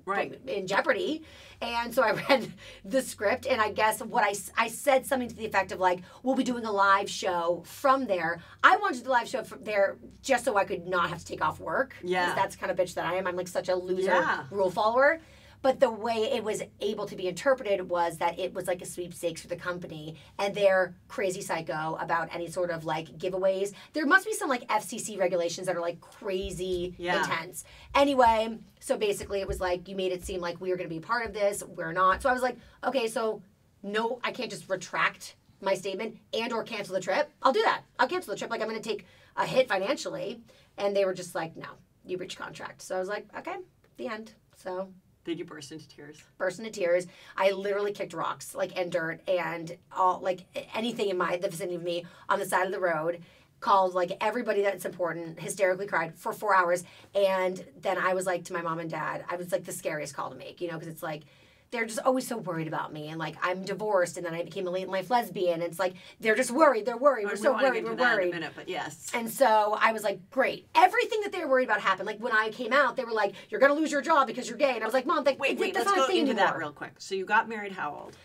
put in jeopardy. And so I read the script, and I guess what I said something to the effect of, like, we'll be doing a live show from there. I wanted to do the live show from there just so I could not have to take off work. Yeah. Because that's the kind of bitch that I am. I'm, like, such a loser rule follower. But the way it was able to be interpreted was that it was like a sweepstakes for the company, and they're crazy psycho about any sort of like giveaways. There must be some like FCC regulations that are like crazy intense. Anyway, so basically it was like, you made it seem like we were going to be part of this. We're not. So I was like, okay, so no, I can't just retract my statement and or cancel the trip. I'll do that. I'll cancel the trip. Like, I'm going to take a hit financially. And they were just like, no, you breached contract. So I was like, okay, the end. So... Did you burst into tears? Burst into tears. I literally kicked rocks, like, and dirt, and all, like, anything in the vicinity of me on the side of the road. Called, like, everybody that's important. Hysterically cried for 4 hours. And then I was like, to my mom and dad, I was like, the scariest call to make, you know, because it's like, they're just always so worried about me. And, like, I'm divorced, and then I became a late-in-life lesbian. And it's like, they're just worried. They're worried. We're so worried. We're worried. In a minute, but yes. And so I was like, great. Everything that they were worried about happened. Like, when I came out, they were like, you're going to lose your job because you're gay. And I was like, Mom, wait, that's not a thing anymore. Let's go into that real quick. So you got married how old?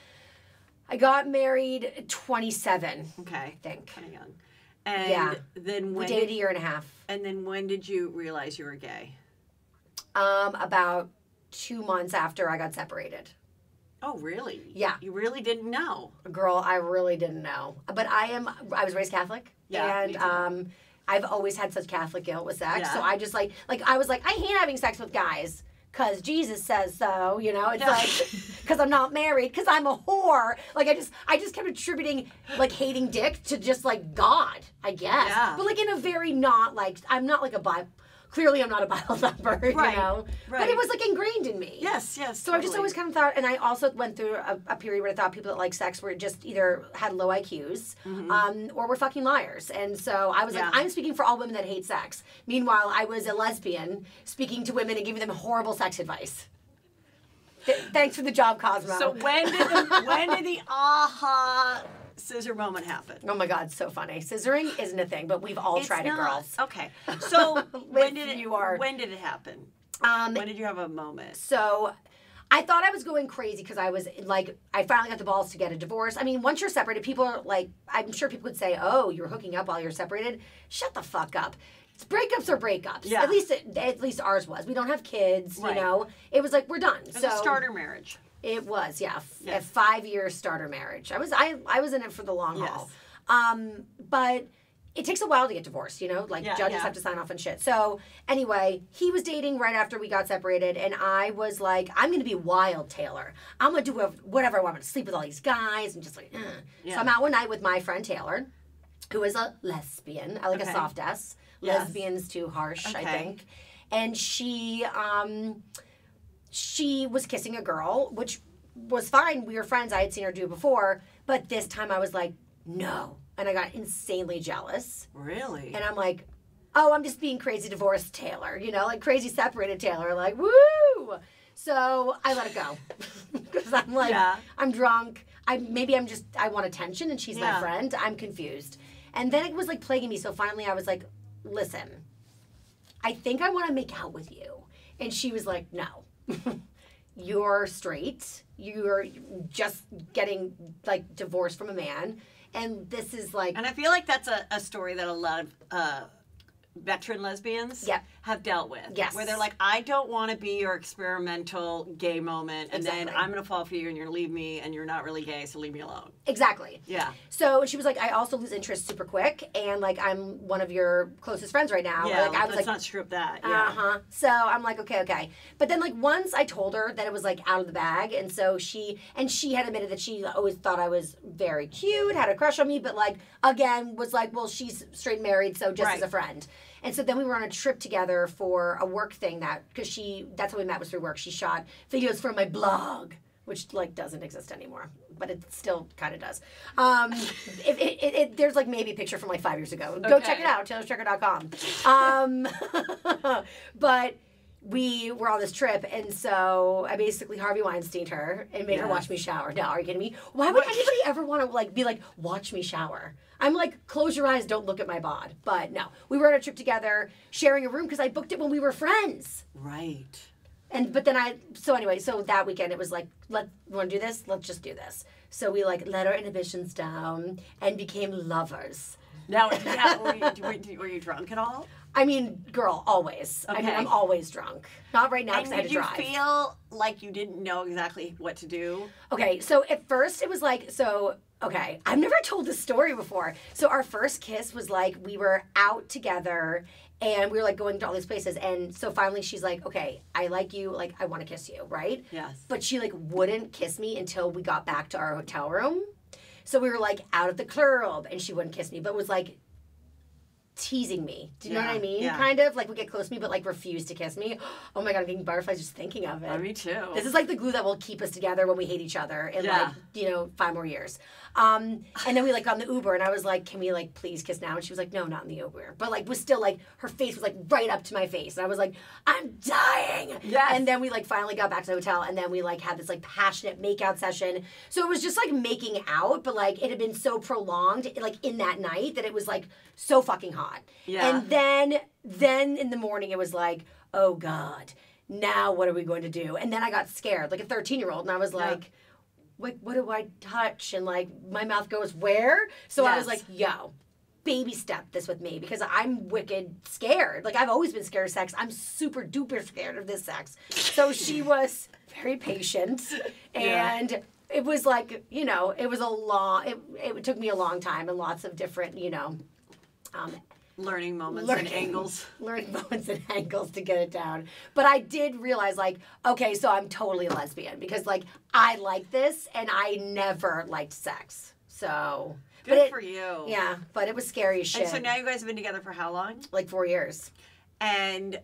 I got married at 27. Okay. I think. Kind of young. And then we dated a year and a half. And then when did you realize you were gay? About 2 months after I got separated. Oh, really? Yeah. You really didn't know? Girl, I really didn't know. But I was raised Catholic. Yeah, and I've always had such Catholic guilt with sex. Yeah. So I just like I was like, I hate having sex with guys because Jesus says so, you know? It's like, because I'm not married, because I'm a whore. Like, I just kept attributing, like, hating dick to just, like, God, I guess. Yeah. But, like, in a very not, like, I'm not, like, a bi... Clearly, I'm not a Bible thumper, you know? Right. But it was, like, ingrained in me. Yes, yes, so totally. I just always kind of thought, and I also went through a period where I thought people that like sex were just either had low IQs or were fucking liars. And so I was like, I'm speaking for all women that hate sex. Meanwhile, I was a lesbian speaking to women and giving them horrible sex advice. Thanks for the job, Cosmo. So when did the aha... scissor moment happened. Oh my God, so funny. Scissoring isn't a thing, but we've all tried it, girls. Okay. So when did it happen? When did you have a moment? So I thought I was going crazy because I was like, I finally got the balls to get a divorce. I mean, once you're separated, people are like, I'm sure people would say, oh, you're hooking up while you're separated. Shut the fuck up. Breakups are breakups. Yeah. At least ours was. We don't have kids, you know. It was like, we're done. It was a starter marriage. It was, a 5-year starter marriage. I was in it for the long haul. But it takes a while to get divorced, you know? Like, judges have to sign off and shit. So, anyway, he was dating right after we got separated, and I was like, I'm going to be wild, Taylor. I'm going to do whatever I want. I'm going to sleep with all these guys and just like, So I'm out one night with my friend Taylor, who is a lesbian. I like a soft S. Yes. Lesbian's too harsh, I think. And she was kissing a girl, which was fine. We were friends. I had seen her do it before. But this time I was like, no. And I got insanely jealous. Really? And I'm like, oh, I'm just being crazy divorced Taylor. You know, like crazy separated Taylor. Like, woo! So I let it go. Because I'm like, I'm drunk. I want attention and she's my friend. I'm confused. And then it was like plaguing me. So finally I was like, listen, I think I want to make out with you. And she was like, no. You're straight. You're just getting like divorced from a man, and this is like. And I feel like that's a story that a lot of veteran lesbians have dealt with. Yes, where they're like, I don't want to be your experimental gay moment, and then I'm gonna fall for you, and you're gonna leave me, and you're not really gay, so leave me alone. Exactly. Yeah. So she was like, I also lose interest super quick, and like I'm one of your closest friends right now. Yeah. Like, I was like, let's not strip that. Yeah. So I'm like, okay. But then like once I told her that it was like out of the bag, and so she had admitted that she always thought I was very cute, had a crush on me, but like again was like, well, she's straight married, so just as a friend. And so then we were on a trip together for a work thing that, because that's how we met, was through work. She shot videos for my blog, which like doesn't exist anymore, but it still kind of does. There's like maybe a picture from like 5 years ago. Okay. Go check it out, taylorstrecker.com. But we were on this trip, and so I basically Harvey Weinstein'd her and made her watch me shower. No, are you kidding me? Why would anybody ever want to like be like, watch me shower? I'm like, close your eyes, don't look at my bod. But no, we were on a trip together, sharing a room, because I booked it when we were friends. Right. So that weekend it was like, you want to do this? Let's just do this. So we like let our inhibitions down and became lovers. Now, were you drunk at all? I mean, girl, always. Okay. I mean, I'm always drunk. Not right now because I had to drive. Did you feel like you didn't know exactly what to do? Okay, so at first it was like, okay, I've never told this story before. So our first kiss was like, we were out together and we were like going to all these places, and so finally she's like, okay, I like you, like I want to kiss you, right? Yes. But she like wouldn't kiss me until we got back to our hotel room. So we were like out at the club and she wouldn't kiss me, but was like teasing me. Do you know what I mean? Yeah. Kind of like would get close to me but like refuse to kiss me. Oh my God, I'm getting butterflies just thinking of it. Oh, me too. This is like the glue that will keep us together when we hate each other in like, 5 more years. And then we like got in the Uber and I was like, can we like please kiss now? And she was like, no, not in the Uber. But like was still like, her face was like right up to my face. And I was like, I'm dying. Yes. And then we like finally got back to the hotel and then we like had this like passionate makeout session. So it was just like making out, but like it had been so prolonged like in that night that it was like so fucking hot. Yeah. And then in the morning it was like, oh God, now what are we going to do? And then I got scared, like a 13-year-old, and I was like, what do I touch? And like my mouth goes where? So I was like, yo, baby step this with me, because I'm wicked scared. Like I've always been scared of sex. I'm super duper scared of this sex. So she was very patient and it was like, it was a long, it took me a long time and lots of different, learning moments and angles to get it down. But I did realize, like, okay, so I'm totally a lesbian because, like, I like this and I never liked sex. So good for you. Yeah, but it was scary as shit. And so now you guys have been together for how long? Like 4 years. And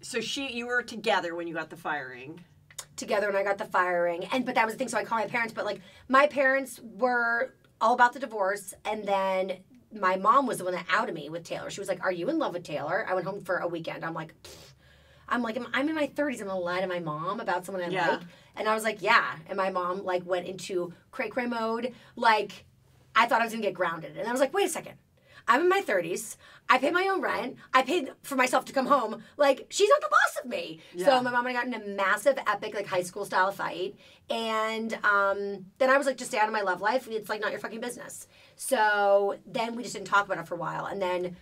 so you were together when you got the firing. Together when I got the firing, but that was the thing. So I called my parents, but like my parents were all about the divorce, and then my mom was the one that outed me with Taylor. She was like, are you in love with Taylor? I went home for a weekend. I'm like, I'm in my 30s. I'm going to lie to my mom about someone I like. And I was like, yeah. And my mom, like, went into cray-cray mode. Like, I thought I was going to get grounded. And I was like, wait a second. I'm in my 30s. I pay my own rent. I paid for myself to come home. Like, she's not the boss of me. Yeah. So my mom and I got in a massive, epic, like, high school style fight. And then I was like, just stay out of my love life. It's like not your fucking business. So then we just didn't talk about it for a while. And then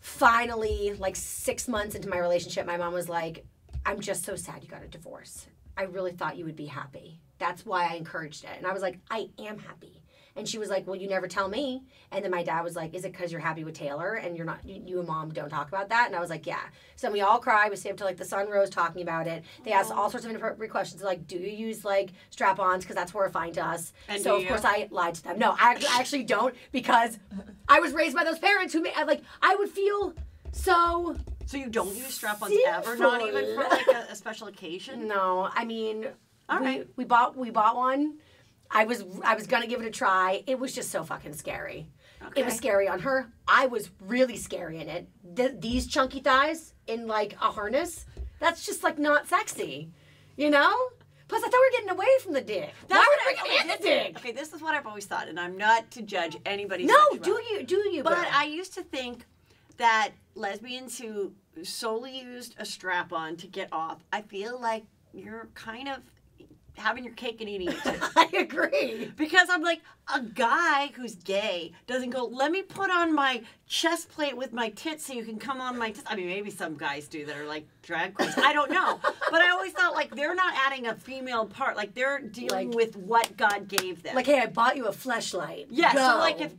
finally, like 6 months into my relationship, my mom was like, I'm just so sad you got a divorce. I really thought you would be happy. That's why I encouraged it. And I was like, I am happy. And she was like, well, you never tell me. And then my dad was like, is it because you're happy with Taylor and you're not, you and mom don't talk about that? And I was like, yeah. So we all cried. We stayed up till like the sun rose talking about it. They asked all sorts of inappropriate questions, like, do you use like strap-ons? Because that's horrifying to us. And so of course I lied to them. No, I actually don't, because I was raised by those parents who made, like, I would feel so... So you don't use strap-ons ever? Not even for like a special occasion? No, I mean, we bought one. I was gonna give it a try. It was just so fucking scary. Okay. It was scary on her. I was really scary in it. These chunky thighs in like a harness, that's just like not sexy, you know? Plus, I thought we were getting away from the dick. Why would I get in the dick? Okay, this is what I've always thought, and I'm not to judge anybody's do you? But I used to think that lesbians who solely used a strap-on to get off, I feel like you're kind of having your cake and eating it too. I agree. Because I'm like, a guy who's gay doesn't go, let me put on my chest plate with my tits so you can come on my tits. I mean, maybe some guys do that are like drag queens. I don't know. But I always thought like they're not adding a female part. Like they're dealing with what God gave them. Like, hey, I bought you a fleshlight. Yeah. Go. So like if,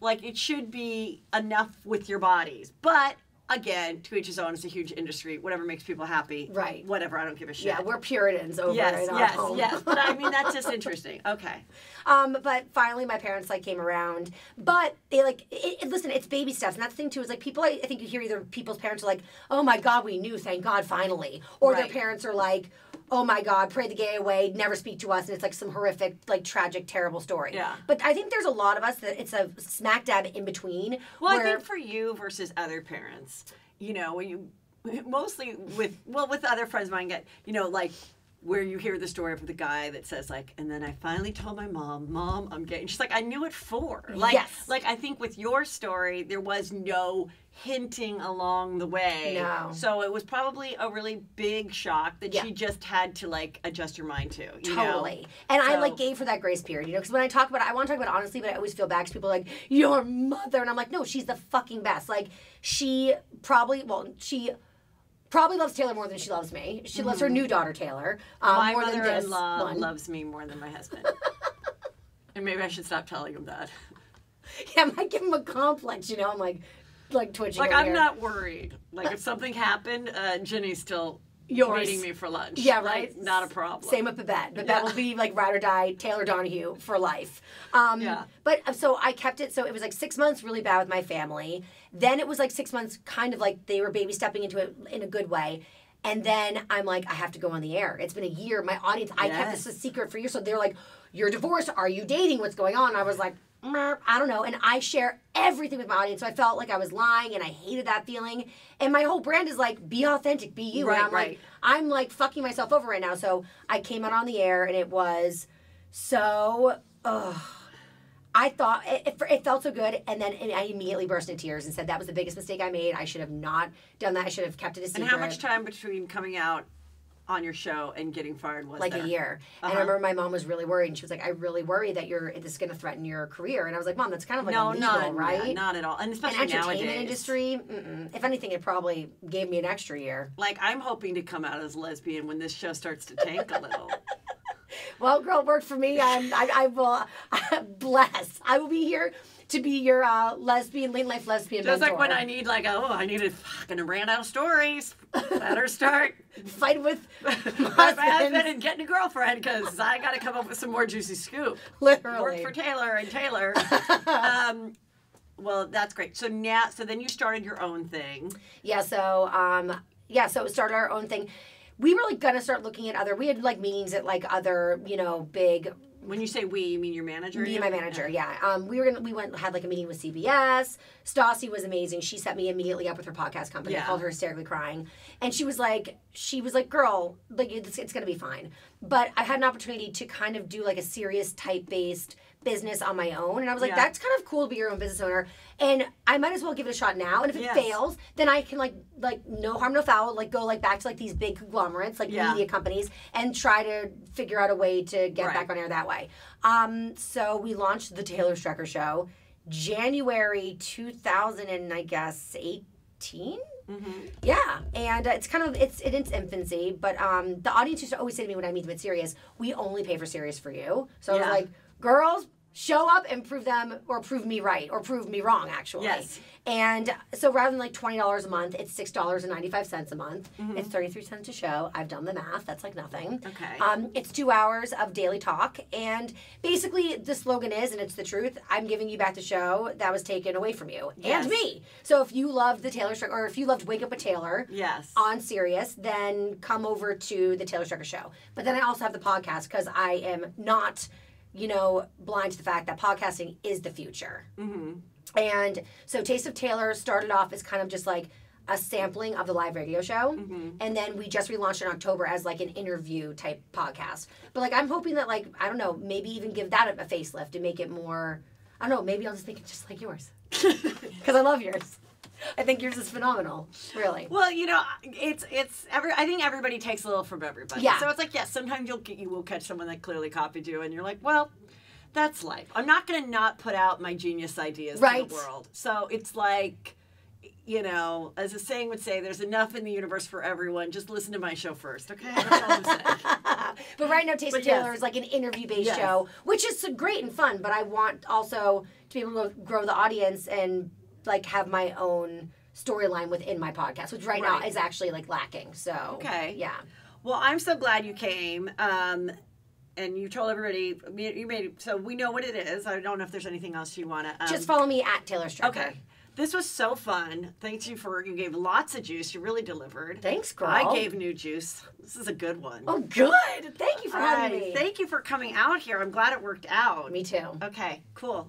like it should be enough with your bodies. But Again, to each his own. It's a huge industry. Whatever makes people happy. Right. Whatever. I don't give a shit. Yeah, we're Puritans over it all. Yes, yes. But I mean, that's just interesting. Okay. But finally, my parents, like, came around. But they, like, listen, it's baby steps. And that's the thing, too, is, like, people, I think you hear either people's parents are like, oh, my God, we knew. Thank God, finally. Or their parents are like, oh, my God, pray the gay away, never speak to us. And it's, like, some horrific, like, tragic, terrible story. Yeah. But I think there's a lot of us that it's a smack dab in between. Well, I think for you versus other parents, you know, when you, mostly with, well, with other friends of mine, get, you know, like, where you hear the story of the guy that says, like, and then I finally told my mom, Mom, I'm gay. And she's like, I knew at 4. Like, like, I think with your story, there was no hinting along the way. No. So it was probably a really big shock that she just had to, like, adjust her mind to. You know? And so, I, like, gave her that grace period, you know, because when I talk about it, I want to talk about it honestly, but I always feel bad because people are like, your mother. And I'm like, no, she's the fucking best. Like, she probably, well, she probably loves Taylor more than she loves me. She loves her new daughter, Taylor. My mother-in-law loves me more than my husband. And maybe I should stop telling him that. Yeah, I might give him a complex, you know? I'm like twitching. Like, I'm not worried. Like, if something happened, Jenny's still waiting me for lunch. Yeah, right? Like, not a problem. Same with Babette. Babette will be, like, ride or die Taylor Donahue for life. But, so I kept it. So it was, like, 6 months really bad with my family. Then it was, like, 6 months kind of, like, they were baby stepping into it in a good way. And then I'm like, I have to go on the air. It's been a year. My audience, I kept this a secret for years. So they're like, you're divorced. Are you dating? What's going on? And I was like, I don't know. And I share everything with my audience. So I felt like I was lying and I hated that feeling. And my whole brand is like, be authentic, be you. Right, and I'm like fucking myself over right now. So I came out on the air and it was so, I thought, it felt so good. And then I immediately burst into tears and said that was the biggest mistake I made. I should have not done that. I should have kept it a secret. And how much time between coming out on your show and getting fired was like there? A year. And I remember my mom was really worried, and she was like, I really worry that this is going to threaten your career. And I was like, Mom, that's kind of like illegal, right? Not at all. And especially nowadays. Entertainment industry, if anything, it probably gave me an extra year. Like, I'm hoping to come out as lesbian when this show starts to tank a little. Well, girl, it worked for me. I will be here to be your late life lesbian mentor. Just like when I need, like, I need a fucking ran out of stories. Better start fighting with my husband and getting a girlfriend, because I got to come up with some more juicy scoop. Literally. Worked for Taylor and Taylor. Well, that's great. So now, so then you started your own thing. Yeah. So so started our own thing. We were, like, gonna start looking at other. We had, like, meetings at, like, other, you know, big. When you say we, you mean your manager? Me and my manager, yeah. We had like a meeting with CBS. Stassi was amazing. She set me immediately up with her podcast company. I called her Hysterically Crying, and she was like, girl, like, it's gonna be fine. But I had an opportunity to kind of do, like, a serious type-based business on my own, and I was like, that's kind of cool to be your own business owner, and I might as well give it a shot now, and if it fails, then I can, like no harm, no foul, like, go, like, back to, like, these big conglomerates, like, media companies, and try to figure out a way to get back on air that way. So we launched The Taylor Strecker Show January 2018? Yeah, and it's kind of, it's in its infancy, but the audience used to always say to me when I meet them at Sirius, we only pay for Sirius for you, so I was like, girls, show up and prove them, or prove me right, or prove me wrong, actually. Yes. And so rather than, like, $20 a month, it's $6.95 a month. It's 33 cents a show. I've done the math. That's, like, nothing. Okay. It's 2 hours of daily talk. And basically, the slogan is, and it's the truth, I'm giving you back the show that was taken away from you. And me. So if you loved The Taylor Strecker, or if you loved Wake Up with Taylor on Sirius, then come over to The Taylor Strecker Show. But then I also have the podcast, because I am not, you know, blind to the fact that podcasting is the future. And so Taste of Taylor started off as kind of just like a sampling of the live radio show. And then we just relaunched in October as like an interview type podcast. But like, I'm hoping that, like, I don't know, maybe even give that a facelift and make it more, I don't know, maybe I'll just make it just like yours. Because I love yours. I think yours is phenomenal, really. Well, you know, I think everybody takes a little from everybody. Yeah. So it's like, yes, sometimes you will catch someone that clearly copied you, and you're like, well, that's life. I'm not going to not put out my genius ideas to the world. So it's like, you know, as the saying would say, there's enough in the universe for everyone. Just listen to my show first, okay? That's all I'm saying. But right now, Taste of Taylor is like an interview-based show, which is great and fun, but I want also to be able to grow the audience and, like, have my own storyline within my podcast, which right now is actually like lacking. So okay, yeah. Well, I'm so glad you came. And you told everybody you made, so we know what it is. I don't know if there's anything else you want to. Just follow me at Taylor Strecker. Okay. This was so fun. Thank you for, you gave lots of juice. You really delivered. Thanks, girl. I gave new juice. This is a good one. Oh, good. Thank you for having me. Thank you for coming out here. I'm glad it worked out. Me too. Okay, cool.